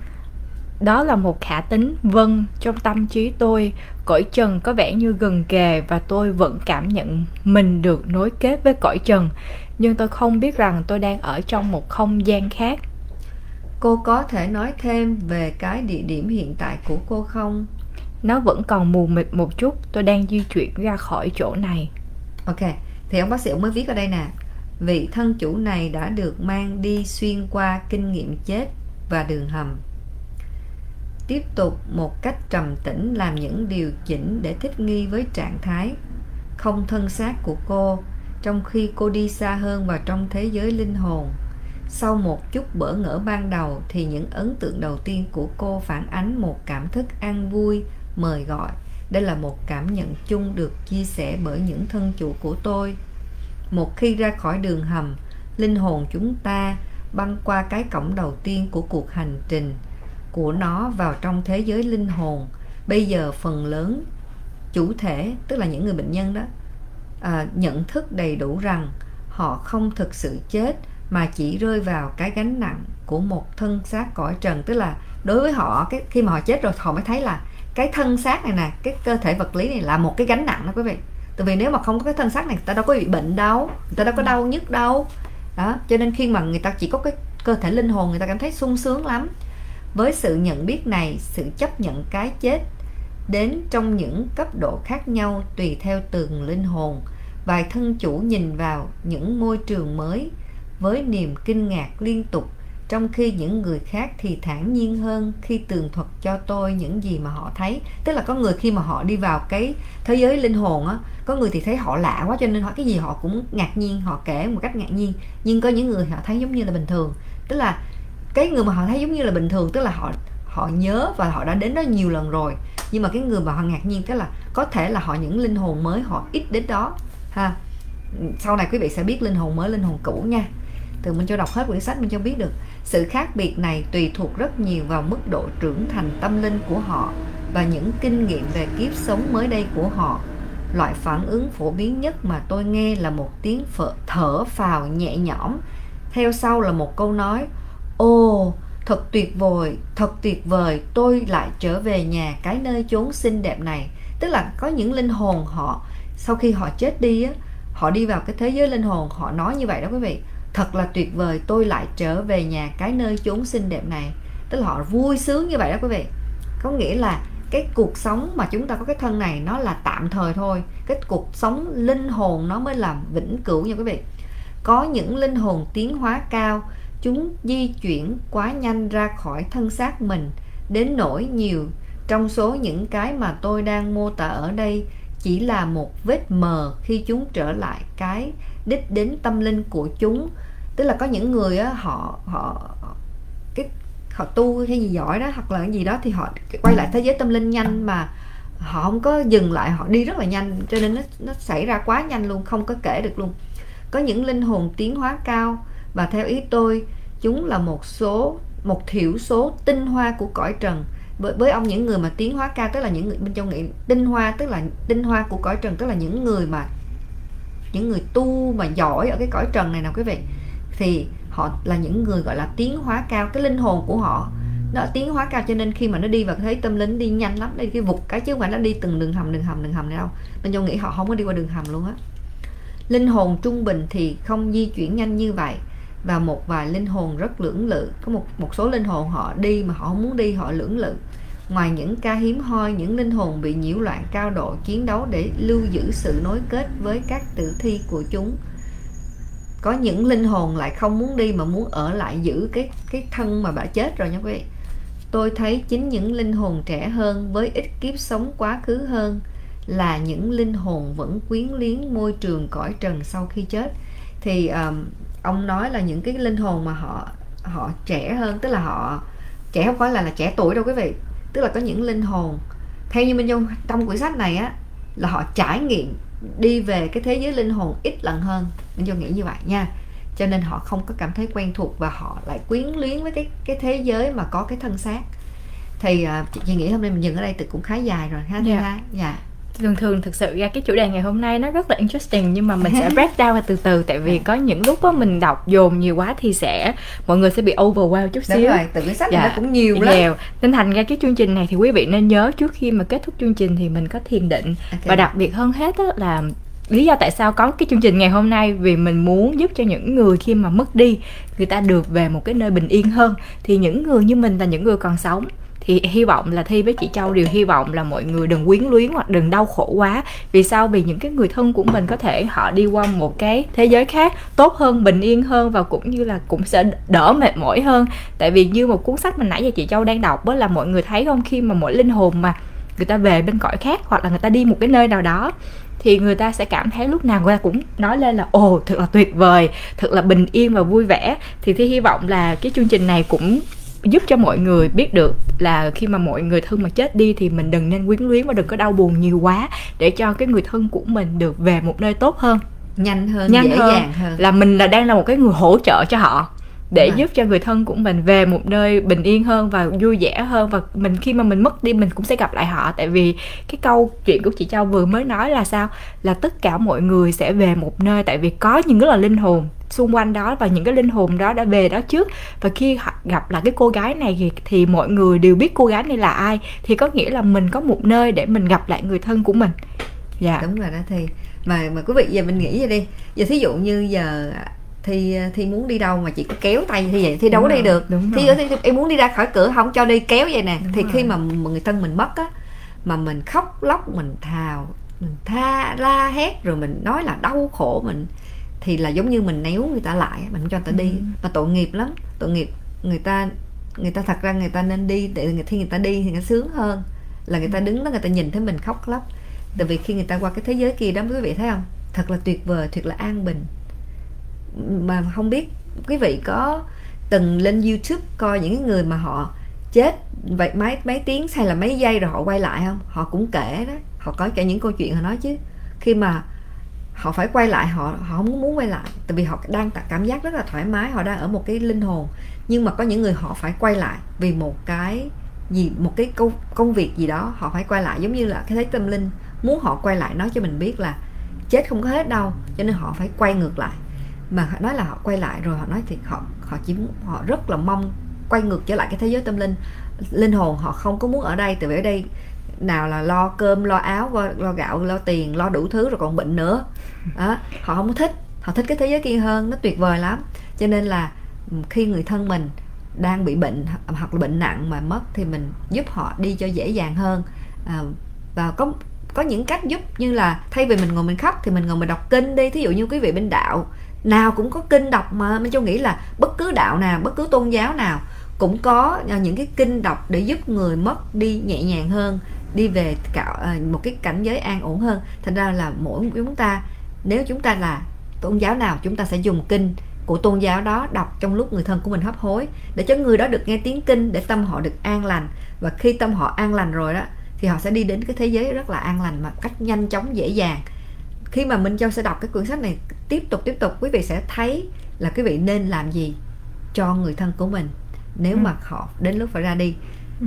Đó là một khả tính. Vâng, trong tâm trí tôi, cõi trần có vẻ như gần kề và tôi vẫn cảm nhận mình được nối kết với cõi trần, nhưng tôi không biết rằng tôi đang ở trong một không gian khác. Cô có thể nói thêm về cái địa điểm hiện tại của cô không? Nó vẫn còn mù mịt một chút, tôi đang di chuyển ra khỏi chỗ này. Ok, thì ông bác sĩ ông mới viết ở đây nè. Vị thân chủ này đã được mang đi xuyên qua kinh nghiệm chết và đường hầm. Tiếp tục một cách trầm tĩnh làm những điều chỉnh để thích nghi với trạng thái không thân xác của cô, trong khi cô đi xa hơn vào trong thế giới linh hồn. Sau một chút bỡ ngỡ ban đầu thì những ấn tượng đầu tiên của cô phản ánh một cảm thức an vui, mời gọi. Đây là một cảm nhận chung được chia sẻ bởi những thân chủ của tôi. Một khi ra khỏi đường hầm, linh hồn chúng ta băng qua cái cổng đầu tiên của cuộc hành trình của nó vào trong thế giới linh hồn. Bây giờ phần lớn chủ thể, tức là những người bệnh nhân đó, à, nhận thức đầy đủ rằng họ không thực sự chết mà chỉ rơi vào cái gánh nặng của một thân xác cõi trần. Tức là đối với họ, cái, khi mà họ chết rồi họ mới thấy là cái thân xác này nè, cái cơ thể vật lý này là một cái gánh nặng đó quý vị. Tại vì nếu mà không có cái thân xác này, người ta đâu có bị bệnh đâu, người ta đâu có đau nhức đâu đó. Cho nên khi mà người ta chỉ có cái cơ thể linh hồn, người ta cảm thấy sung sướng lắm. Với sự nhận biết này, sự chấp nhận cái chết đến trong những cấp độ khác nhau tùy theo từng linh hồn. Vài thân chủ nhìn vào những môi trường mới với niềm kinh ngạc liên tục, trong khi những người khác thì thản nhiên hơn khi tường thuật cho tôi những gì mà họ thấy. Tức là có người khi mà họ đi vào cái thế giới linh hồn á, có người thì thấy họ lạ quá cho nên họ cái gì họ cũng ngạc nhiên, họ kể một cách ngạc nhiên. Nhưng có những người họ thấy giống như là bình thường. Tức là cái người mà họ thấy giống như là bình thường, tức là họ họ nhớ và họ đã đến đó nhiều lần rồi. Nhưng mà cái người mà họ ngạc nhiên, tức là có thể là họ những linh hồn mới họ ít đến đó ha. Sau này quý vị sẽ biết linh hồn mới, linh hồn cũ nha. Từ mình cho đọc hết quyển sách, mình cho biết được sự khác biệt này tùy thuộc rất nhiều vào mức độ trưởng thành tâm linh của họ và những kinh nghiệm về kiếp sống mới đây của họ. Loại phản ứng phổ biến nhất mà tôi nghe là một tiếng thở phào nhẹ nhõm, theo sau là một câu nói: "Ồ, thật tuyệt vời, thật tuyệt vời, tôi lại trở về nhà, cái nơi chốn xinh đẹp này." Tức là có những linh hồn họ sau khi họ chết đi á, họ đi vào cái thế giới linh hồn, họ nói như vậy đó quý vị: "Thật là tuyệt vời, tôi lại trở về nhà, cái nơi chốn xinh đẹp này." Tức là họ vui sướng như vậy đó quý vị. Có nghĩa là cái cuộc sống mà chúng ta có cái thân này nó là tạm thời thôi, cái cuộc sống linh hồn nó mới là vĩnh cửu nha quý vị. Có những linh hồn tiến hóa cao, chúng di chuyển quá nhanh ra khỏi thân xác mình, đến nỗi nhiều trong số những cái mà tôi đang mô tả ở đây chỉ là một vết mờ khi chúng trở lại cái đích đến tâm linh của chúng. Tức là có những người á, họ họ cái họ tu hay gì giỏi đó, hoặc là cái gì đó, thì họ quay lại thế giới tâm linh nhanh mà họ không có dừng lại, họ đi rất là nhanh, cho nên nó, nó xảy ra quá nhanh luôn, không có kể được luôn. Có những linh hồn tiến hóa cao, và theo ý tôi, chúng là một số một thiểu số tinh hoa của cõi trần. Với, với ông những người mà tiến hóa cao, tức là những người, bên trong nghĩ tinh hoa, tức là tinh hoa của cõi trần, tức là những người mà những người tu mà giỏi ở cái cõi trần này nào quý vị, thì họ là những người gọi là tiến hóa cao. Cái linh hồn của họ nó tiến hóa cao, cho nên khi mà nó đi vào thấy tâm linh đi nhanh lắm, đây cái vụt cái, chứ không phải nó đi từng đường hầm đường hầm đường hầm này đâu. Bên trong nghĩ họ không có đi qua đường hầm luôn á. Linh hồn trung bình thì không di chuyển nhanh như vậy, và một vài linh hồn rất lưỡng lự. Có một, một số linh hồn họ đi mà họ không muốn đi, họ lưỡng lự. Ngoài những ca hiếm hoi, những linh hồn bị nhiễu loạn cao độ chiến đấu để lưu giữ sự nối kết với các tử thi của chúng. Có những linh hồn lại không muốn đi mà muốn ở lại giữ cái, cái thân mà bà chết rồi nha quý vị. Tôi thấy chính những linh hồn trẻ hơn với ít kiếp sống quá khứ hơn là những linh hồn vẫn quyến luyến môi trường cõi trần sau khi chết. Thì um, ông nói là những cái linh hồn mà họ họ trẻ hơn, tức là họ trẻ không phải là, là trẻ tuổi đâu quý vị. Tức là có những linh hồn theo như mình trong quyển sách này á, là họ trải nghiệm đi về cái thế giới linh hồn ít lần hơn. Mình cho nghĩ như vậy nha. Cho nên họ không có cảm thấy quen thuộc và họ lại quyến luyến với cái cái thế giới mà có cái thân xác. Thì uh, chị, chị nghĩ hôm nay mình dừng ở đây thì cũng khá dài rồi ha. Dạ. Yeah. Yeah. Thường thường thực sự ra cái chủ đề ngày hôm nay nó rất là interesting, nhưng mà mình sẽ break down từ từ, tại vì có những lúc đó mình đọc dồn nhiều quá thì sẽ mọi người sẽ bị overwhelmed chút xíu. Đúng rồi, từ cái sách dạ, nó cũng nhiều lắm. Nhiều. Nên thành ra cái chương trình này thì quý vị nên nhớ trước khi mà kết thúc chương trình thì mình có thiền định. Okay. Và đặc biệt hơn hết đó là lý do tại sao có cái chương trình ngày hôm nay, vì mình muốn giúp cho những người khi mà mất đi người ta được về một cái nơi bình yên hơn. Thì những người như mình là những người còn sống thì hy vọng là Thi với chị Châu đều hy vọng là mọi người đừng quyến luyến hoặc đừng đau khổ quá. Vì sao? Vì những cái người thân của mình có thể họ đi qua một cái thế giới khác tốt hơn, bình yên hơn, và cũng như là cũng sẽ đỡ mệt mỏi hơn. Tại vì như một cuốn sách mình nãy giờ chị Châu đang đọc đó, là mọi người thấy không, khi mà mỗi linh hồn mà người ta về bên cõi khác hoặc là người ta đi một cái nơi nào đó thì người ta sẽ cảm thấy lúc nào người ta cũng nói lên là ồ, thật là tuyệt vời, thật là bình yên và vui vẻ. Thì Thi hy vọng là cái chương trình này cũng giúp cho mọi người biết được là khi mà mọi người thân mà chết đi thì mình đừng nên quyến luyến và đừng có đau buồn nhiều quá, để cho cái người thân của mình được về một nơi tốt hơn, nhanh hơn, nhanh dễ hơn, dàng hơn. Là mình là đang là một cái người hỗ trợ cho họ để à. giúp cho người thân của mình về một nơi bình yên hơn và vui vẻ hơn, và mình khi mà mình mất đi mình cũng sẽ gặp lại họ. Tại vì cái câu chuyện của chị Châu vừa mới nói là sao, là tất cả mọi người sẽ về một nơi, tại vì có những cái là linh hồn xung quanh đó và những cái linh hồn đó đã về đó trước, và khi gặp lại cái cô gái này thì, thì mọi người đều biết cô gái này là ai, thì có nghĩa là mình có một nơi để mình gặp lại người thân của mình. Dạ đúng rồi đó. Thì mà mà quý vị giờ mình nghĩ vậy đi, giờ thí dụ như giờ thì thì muốn đi đâu mà chị cứ kéo tay thì vậy thì đâu có đi được. Thì em muốn đi ra khỏi cửa không cho đi, kéo vậy nè. Đúng thì rồi. Khi mà người thân mình mất á, mà mình khóc lóc, mình thào, mình tha la hét, rồi mình nói là đau khổ mình, thì là giống như mình néo người ta lại, mình không cho người ta đi. Ừ. Mà tội nghiệp lắm, tội nghiệp người ta. Người ta thật ra người ta nên đi, để khi người ta đi thì nó sướng hơn là người ta đứng đó người ta nhìn thấy mình khóc lóc. Tại vì khi người ta qua cái thế giới kia đó, quý vị thấy không, thật là tuyệt vời, thật là an bình. Mà không biết quý vị có từng lên YouTube coi những người mà họ chết vậy mấy mấy tiếng hay là mấy giây rồi họ quay lại không? Họ cũng kể đó, họ có kể những câu chuyện họ nói chứ. Khi mà họ phải quay lại, họ họ không muốn quay lại, tại vì họ đang cảm giác rất là thoải mái, họ đang ở một cái linh hồn. Nhưng mà có những người họ phải quay lại vì một cái gì, một cái công công việc gì đó, họ phải quay lại, giống như là cái thế tâm linh muốn họ quay lại nói cho mình biết là chết không có hết đâu, cho nên họ phải quay ngược lại. Mà họ nói là họ quay lại rồi họ nói thì họ họ chỉ muốn, họ rất là mong quay ngược trở lại cái thế giới tâm linh, linh hồn họ không có muốn ở đây, tại vì ở đây nào là lo cơm, lo áo, lo gạo, lo tiền, lo đủ thứ, rồi còn bệnh nữa. Đó, họ không thích, họ thích cái thế giới kia hơn, nó tuyệt vời lắm. Cho nên là khi người thân mình đang bị bệnh hoặc là bệnh nặng mà mất thì mình giúp họ đi cho dễ dàng hơn. À, và có có những cách giúp, như là thay vì mình ngồi mình khóc thì mình ngồi mình đọc kinh đi. Thí dụ như quý vị bên đạo nào cũng có kinh đọc, mà mình cho nghĩ là bất cứ đạo nào, bất cứ tôn giáo nào cũng có những cái kinh đọc để giúp người mất đi nhẹ nhàng hơn, đi về một cái cảnh giới an ổn hơn. Thành ra là mỗi chúng ta, nếu chúng ta là tôn giáo nào, chúng ta sẽ dùng kinh của tôn giáo đó đọc trong lúc người thân của mình hấp hối, để cho người đó được nghe tiếng kinh, để tâm họ được an lành. Và khi tâm họ an lành rồi đó thì họ sẽ đi đến cái thế giới rất là an lành mà cách nhanh chóng, dễ dàng. Khi mà Minh Châu sẽ đọc cái quyển sách này tiếp tục tiếp tục, quý vị sẽ thấy là quý vị nên làm gì cho người thân của mình nếu ừ. mà họ đến lúc phải ra đi. Ừ.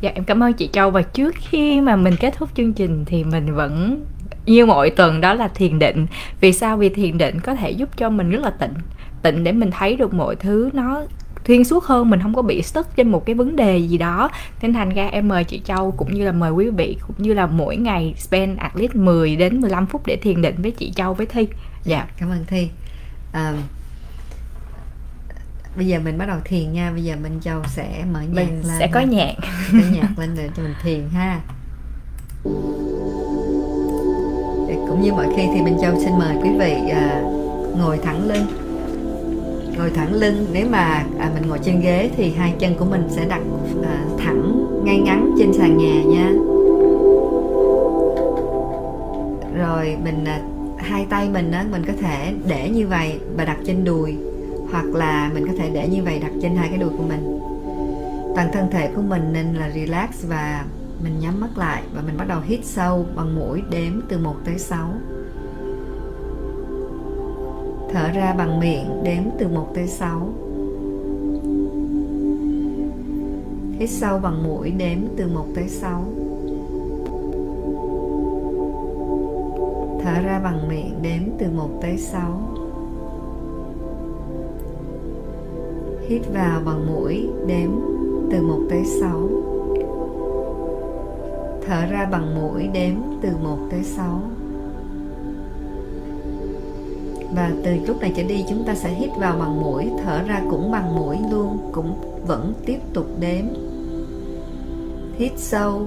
Dạ em cảm ơn chị Châu. Và trước khi mà mình kết thúc chương trình thì mình vẫn như mọi tuần, đó là thiền định. Vì sao? Vì thiền định có thể giúp cho mình rất là tịnh, tịnh để mình thấy được mọi thứ nó xuyên suốt hơn, mình không có bị stuck trên một cái vấn đề gì đó. Nên thành ra em mời chị Châu cũng như là mời quý vị cũng như là mỗi ngày spend at least mười đến mười lăm phút để thiền định với chị Châu với Thi. Dạ, cảm ơn Thi. À, bây giờ mình bắt đầu thiền nha. Bây giờ Minh Châu sẽ mở nhạc mình lên. Sẽ có nhạc. Mở nhạc lên để cho mình thiền ha. Cũng như mọi khi thì Minh Châu xin mời quý vị à, ngồi thẳng lưng. Ngồi thẳng lưng, nếu mà à, mình ngồi trên ghế thì hai chân của mình sẽ đặt à, thẳng ngay ngắn trên sàn nhà nha. Rồi mình à, hai tay mình á, mình có thể để như vậy và đặt trên đùi, hoặc là mình có thể để như vậy đặt trên hai cái đùi của mình. Toàn thân thể của mình nên là relax và mình nhắm mắt lại và mình bắt đầu hít sâu bằng mũi đếm từ một tới sáu. Thở ra bằng miệng đếm từ một tới sáu. Hít sâu bằng mũi đếm từ một tới sáu. Thở ra bằng miệng đếm từ một tới sáu. Hít vào bằng mũi đếm từ một tới sáu. Thở ra bằng mũi đếm từ một tới sáu. Và từ lúc này trở đi chúng ta sẽ hít vào bằng mũi, thở ra cũng bằng mũi luôn, cũng vẫn tiếp tục đếm. Hít sâu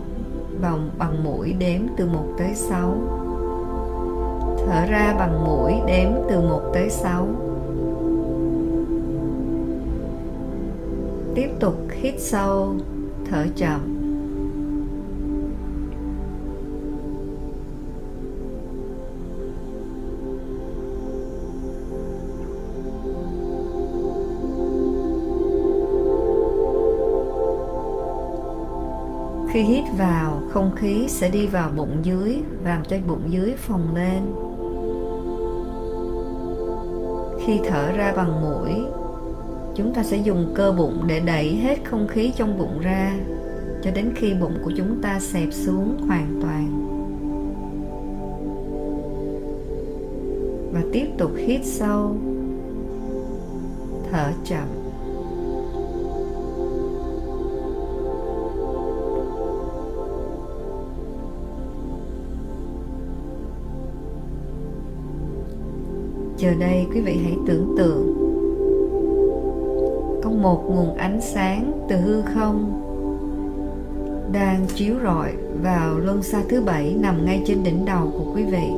vào bằng mũi đếm từ một tới sáu. Thở ra bằng mũi đếm từ một tới sáu. Tiếp tục hít sâu, thở chậm. Khi hít vào, không khí sẽ đi vào bụng dưới, làm cho bụng dưới phồng lên. Khi thở ra bằng mũi, chúng ta sẽ dùng cơ bụng để đẩy hết không khí trong bụng ra, cho đến khi bụng của chúng ta xẹp xuống hoàn toàn. Và tiếp tục hít sâu, thở chậm. Giờ đây quý vị hãy tưởng tượng có một nguồn ánh sáng từ hư không đang chiếu rọi vào luân xa thứ bảy nằm ngay trên đỉnh đầu của quý vị.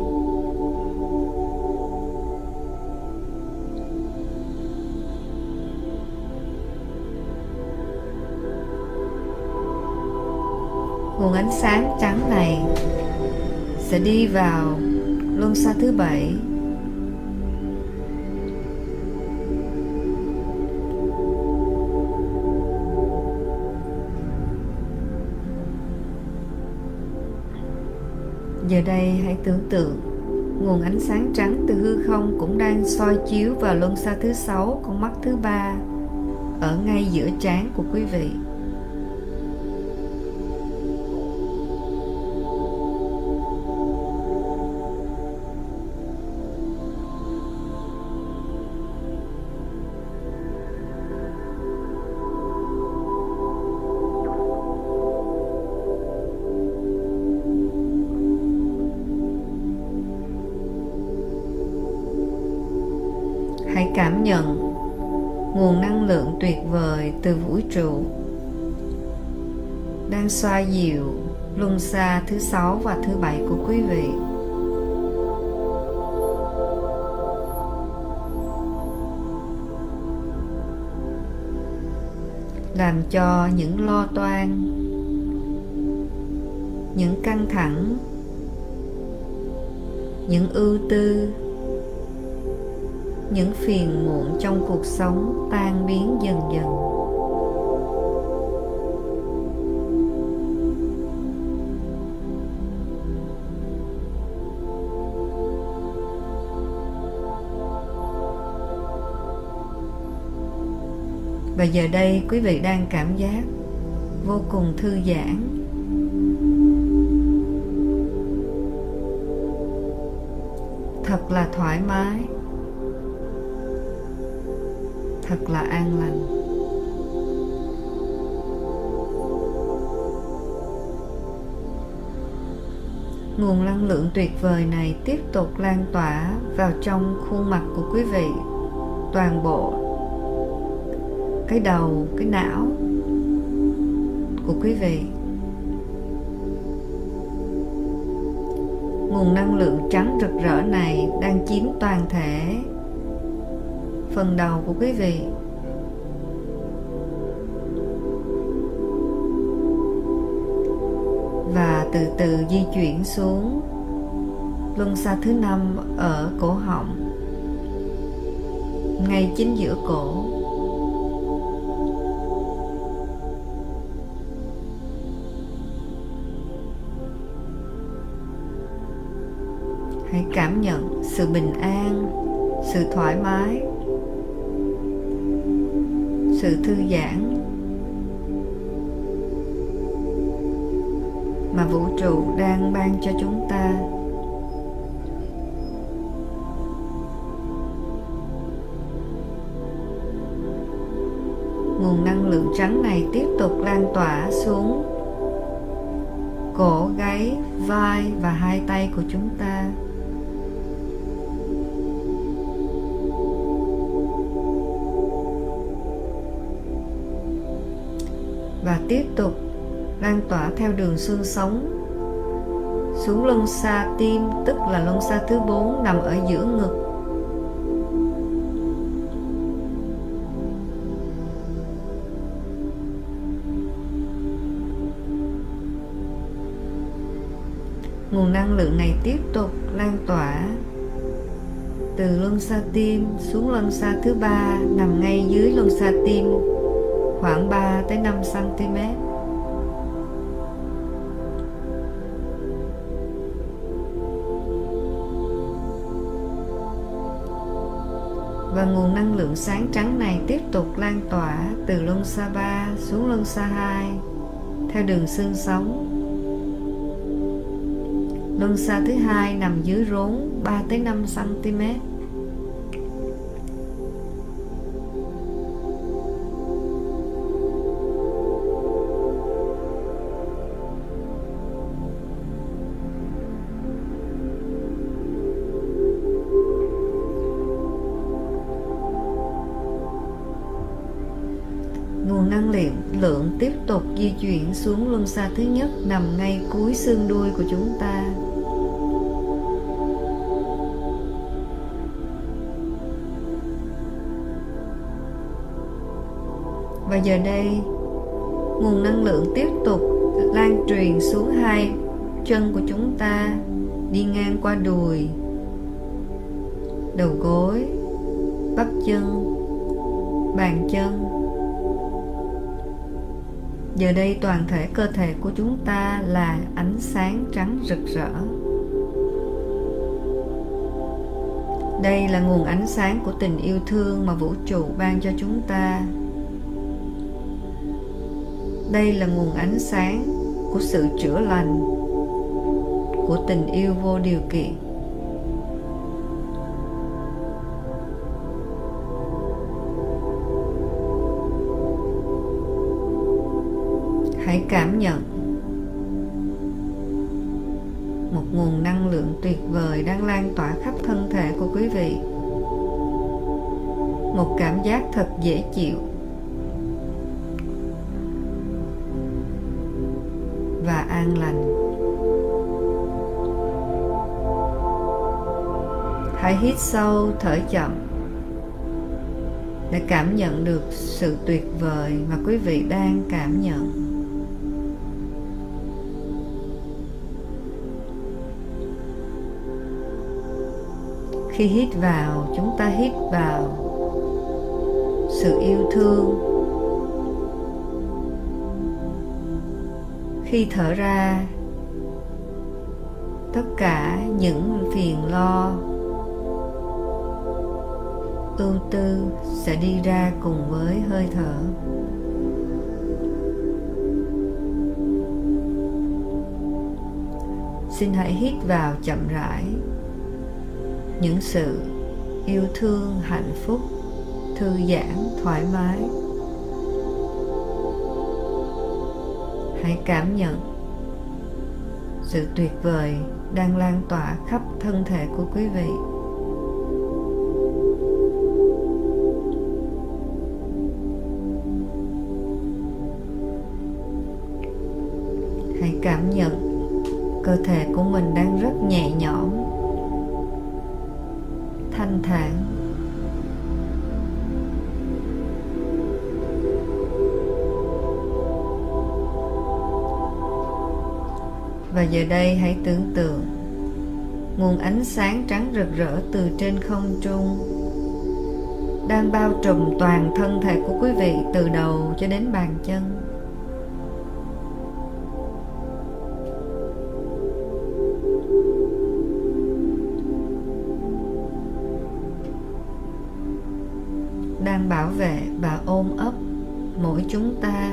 Nguồn ánh sáng trắng này sẽ đi vào luân xa thứ bảy, giờ đây hãy tưởng tượng nguồn ánh sáng trắng từ hư không cũng đang soi chiếu vào luân xa thứ sáu, con mắt thứ ba ở ngay giữa trán của quý vị. Cảm nhận nguồn năng lượng tuyệt vời từ vũ trụ đang xoa dịu luân xa thứ sáu và thứ bảy của quý vị. Làm cho những lo toan, những căng thẳng, những ưu tư, những phiền muộn trong cuộc sống tan biến dần dần. Và giờ đây quý vị đang cảm giác vô cùng thư giãn. Thật là thoải mái, thật là an lành. Nguồn năng lượng tuyệt vời này tiếp tục lan tỏa vào trong khuôn mặt của quý vị, toàn bộ cái đầu, cái não của quý vị. Nguồn năng lượng trắng rực rỡ này đang chiếm toàn thể phần đầu của quý vị. Và từ từ di chuyển xuống luân xa thứ năm ở cổ họng, ngay chính giữa cổ. Hãy cảm nhận sự bình an, sự thoải mái, sự thư giãn mà vũ trụ đang ban cho chúng ta. Nguồn năng lượng trắng này tiếp tục lan tỏa xuống cổ, gáy, vai và hai tay của chúng ta. Và tiếp tục lan tỏa theo đường xương sống xuống luân xa tim, tức là luân xa thứ bốn nằm ở giữa ngực. Nguồn năng lượng này tiếp tục lan tỏa từ luân xa tim xuống luân xa thứ ba nằm ngay dưới luân xa tim khoảng ba tới năm xăng ti mét. Và nguồn năng lượng sáng trắng này tiếp tục lan tỏa từ luân xa ba xuống luân xa hai theo đường xương sống. Luân xa thứ hai nằm dưới rốn ba tới năm xăng ti mét. Lượng tiếp tục di chuyển xuống luân xa thứ nhất nằm ngay cuối xương đuôi của chúng ta. Và giờ đây nguồn năng lượng tiếp tục lan truyền xuống hai chân của chúng ta, đi ngang qua đùi, đầu gối, bắp chân, bàn chân. Giờ đây toàn thể cơ thể của chúng ta là ánh sáng trắng rực rỡ. Đây là nguồn ánh sáng của tình yêu thương mà vũ trụ ban cho chúng ta. Đây là nguồn ánh sáng của sự chữa lành, của tình yêu vô điều kiện. Hãy cảm nhận một nguồn năng lượng tuyệt vời đang lan tỏa khắp thân thể của quý vị. Một cảm giác thật dễ chịu và an lành. Hãy hít sâu, thở chậm để cảm nhận được sự tuyệt vời mà quý vị đang cảm nhận. Khi hít vào, chúng ta hít vào sự yêu thương. Khi thở ra, tất cả những phiền lo, ưu tư sẽ đi ra cùng với hơi thở. Xin hãy hít vào chậm rãi những sự yêu thương, hạnh phúc, thư giãn, thoải mái. Hãy cảm nhận sự tuyệt vời đang lan tỏa khắp thân thể của quý vị. Hãy cảm nhận cơ thể của mình đang rất nhẹ nhõm, thanh thản. Và giờ đây hãy tưởng tượng nguồn ánh sáng trắng rực rỡ từ trên không trung đang bao trùm toàn thân thể của quý vị từ đầu cho đến bàn chân. Đang bảo vệ và ôm ấp mỗi chúng ta.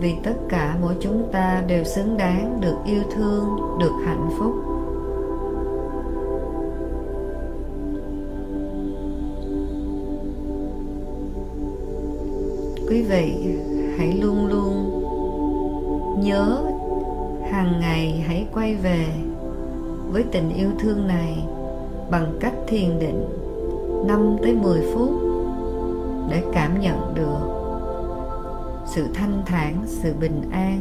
Vì tất cả mỗi chúng ta đều xứng đáng được yêu thương, được hạnh phúc. Quý vị hãy luôn luôn nhớ hàng ngày hãy quay về với tình yêu thương này bằng cách thiền định năm tới mười phút để cảm nhận được sự thanh thản, sự bình an.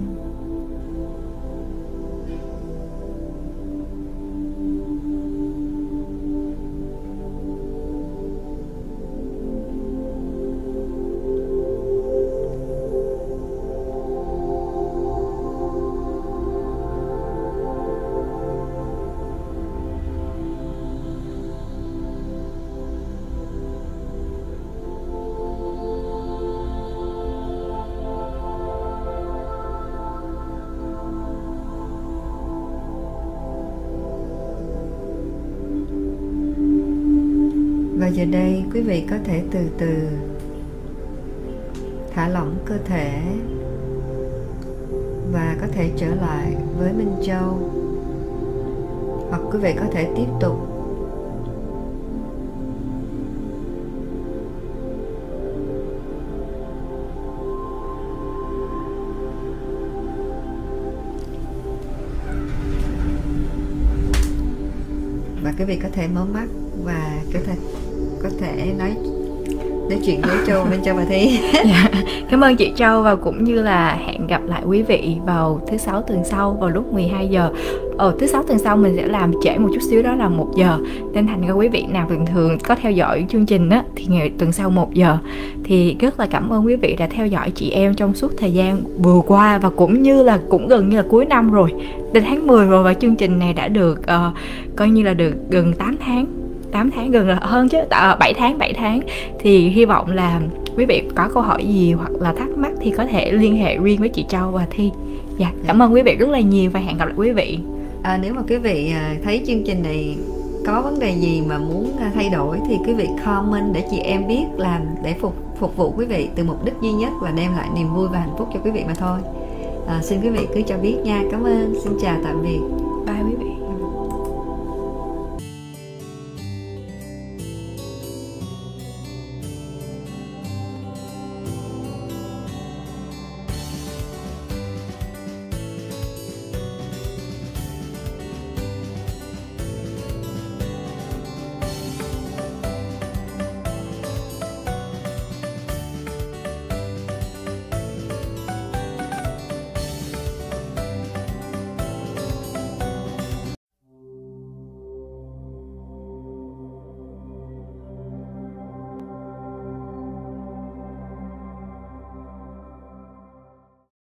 Và giờ đây quý vị có thể từ từ thả lỏng cơ thể và có thể trở lại với Minh Châu, hoặc quý vị có thể tiếp tục và quý vị có thể mở mắt và có thể có thể nói nói chuyện với Châu, Minh Châu và Thi. Dạ, cảm ơn chị Châu và cũng như là hẹn gặp lại quý vị vào thứ sáu tuần sau vào lúc mười hai giờ. Ở thứ sáu tuần sau mình sẽ làm trễ một chút xíu, đó là một giờ, nên thành ra quý vị nào bình thường có theo dõi chương trình á thì ngày tuần sau một giờ. Thì rất là cảm ơn quý vị đã theo dõi chị em trong suốt thời gian vừa qua, và cũng như là cũng gần như là cuối năm rồi, đến tháng mười rồi, và chương trình này đã được uh, coi như là được gần tám tháng, tám tháng gần là hơn chứ, bảy tháng. Thì hy vọng là quý vị có câu hỏi gì hoặc là thắc mắc thì có thể liên hệ riêng với chị Châu và Thi. Dạ, cảm ơn quý vị rất là nhiều và hẹn gặp lại quý vị. À, nếu mà quý vị thấy chương trình này có vấn đề gì mà muốn thay đổi thì quý vị comment để chị em biết làm, để phục phục vụ quý vị từ mục đích duy nhất là đem lại niềm vui và hạnh phúc cho quý vị mà thôi. À, xin quý vị cứ cho biết nha. Cảm ơn, xin chào tạm biệt. Bye quý vị.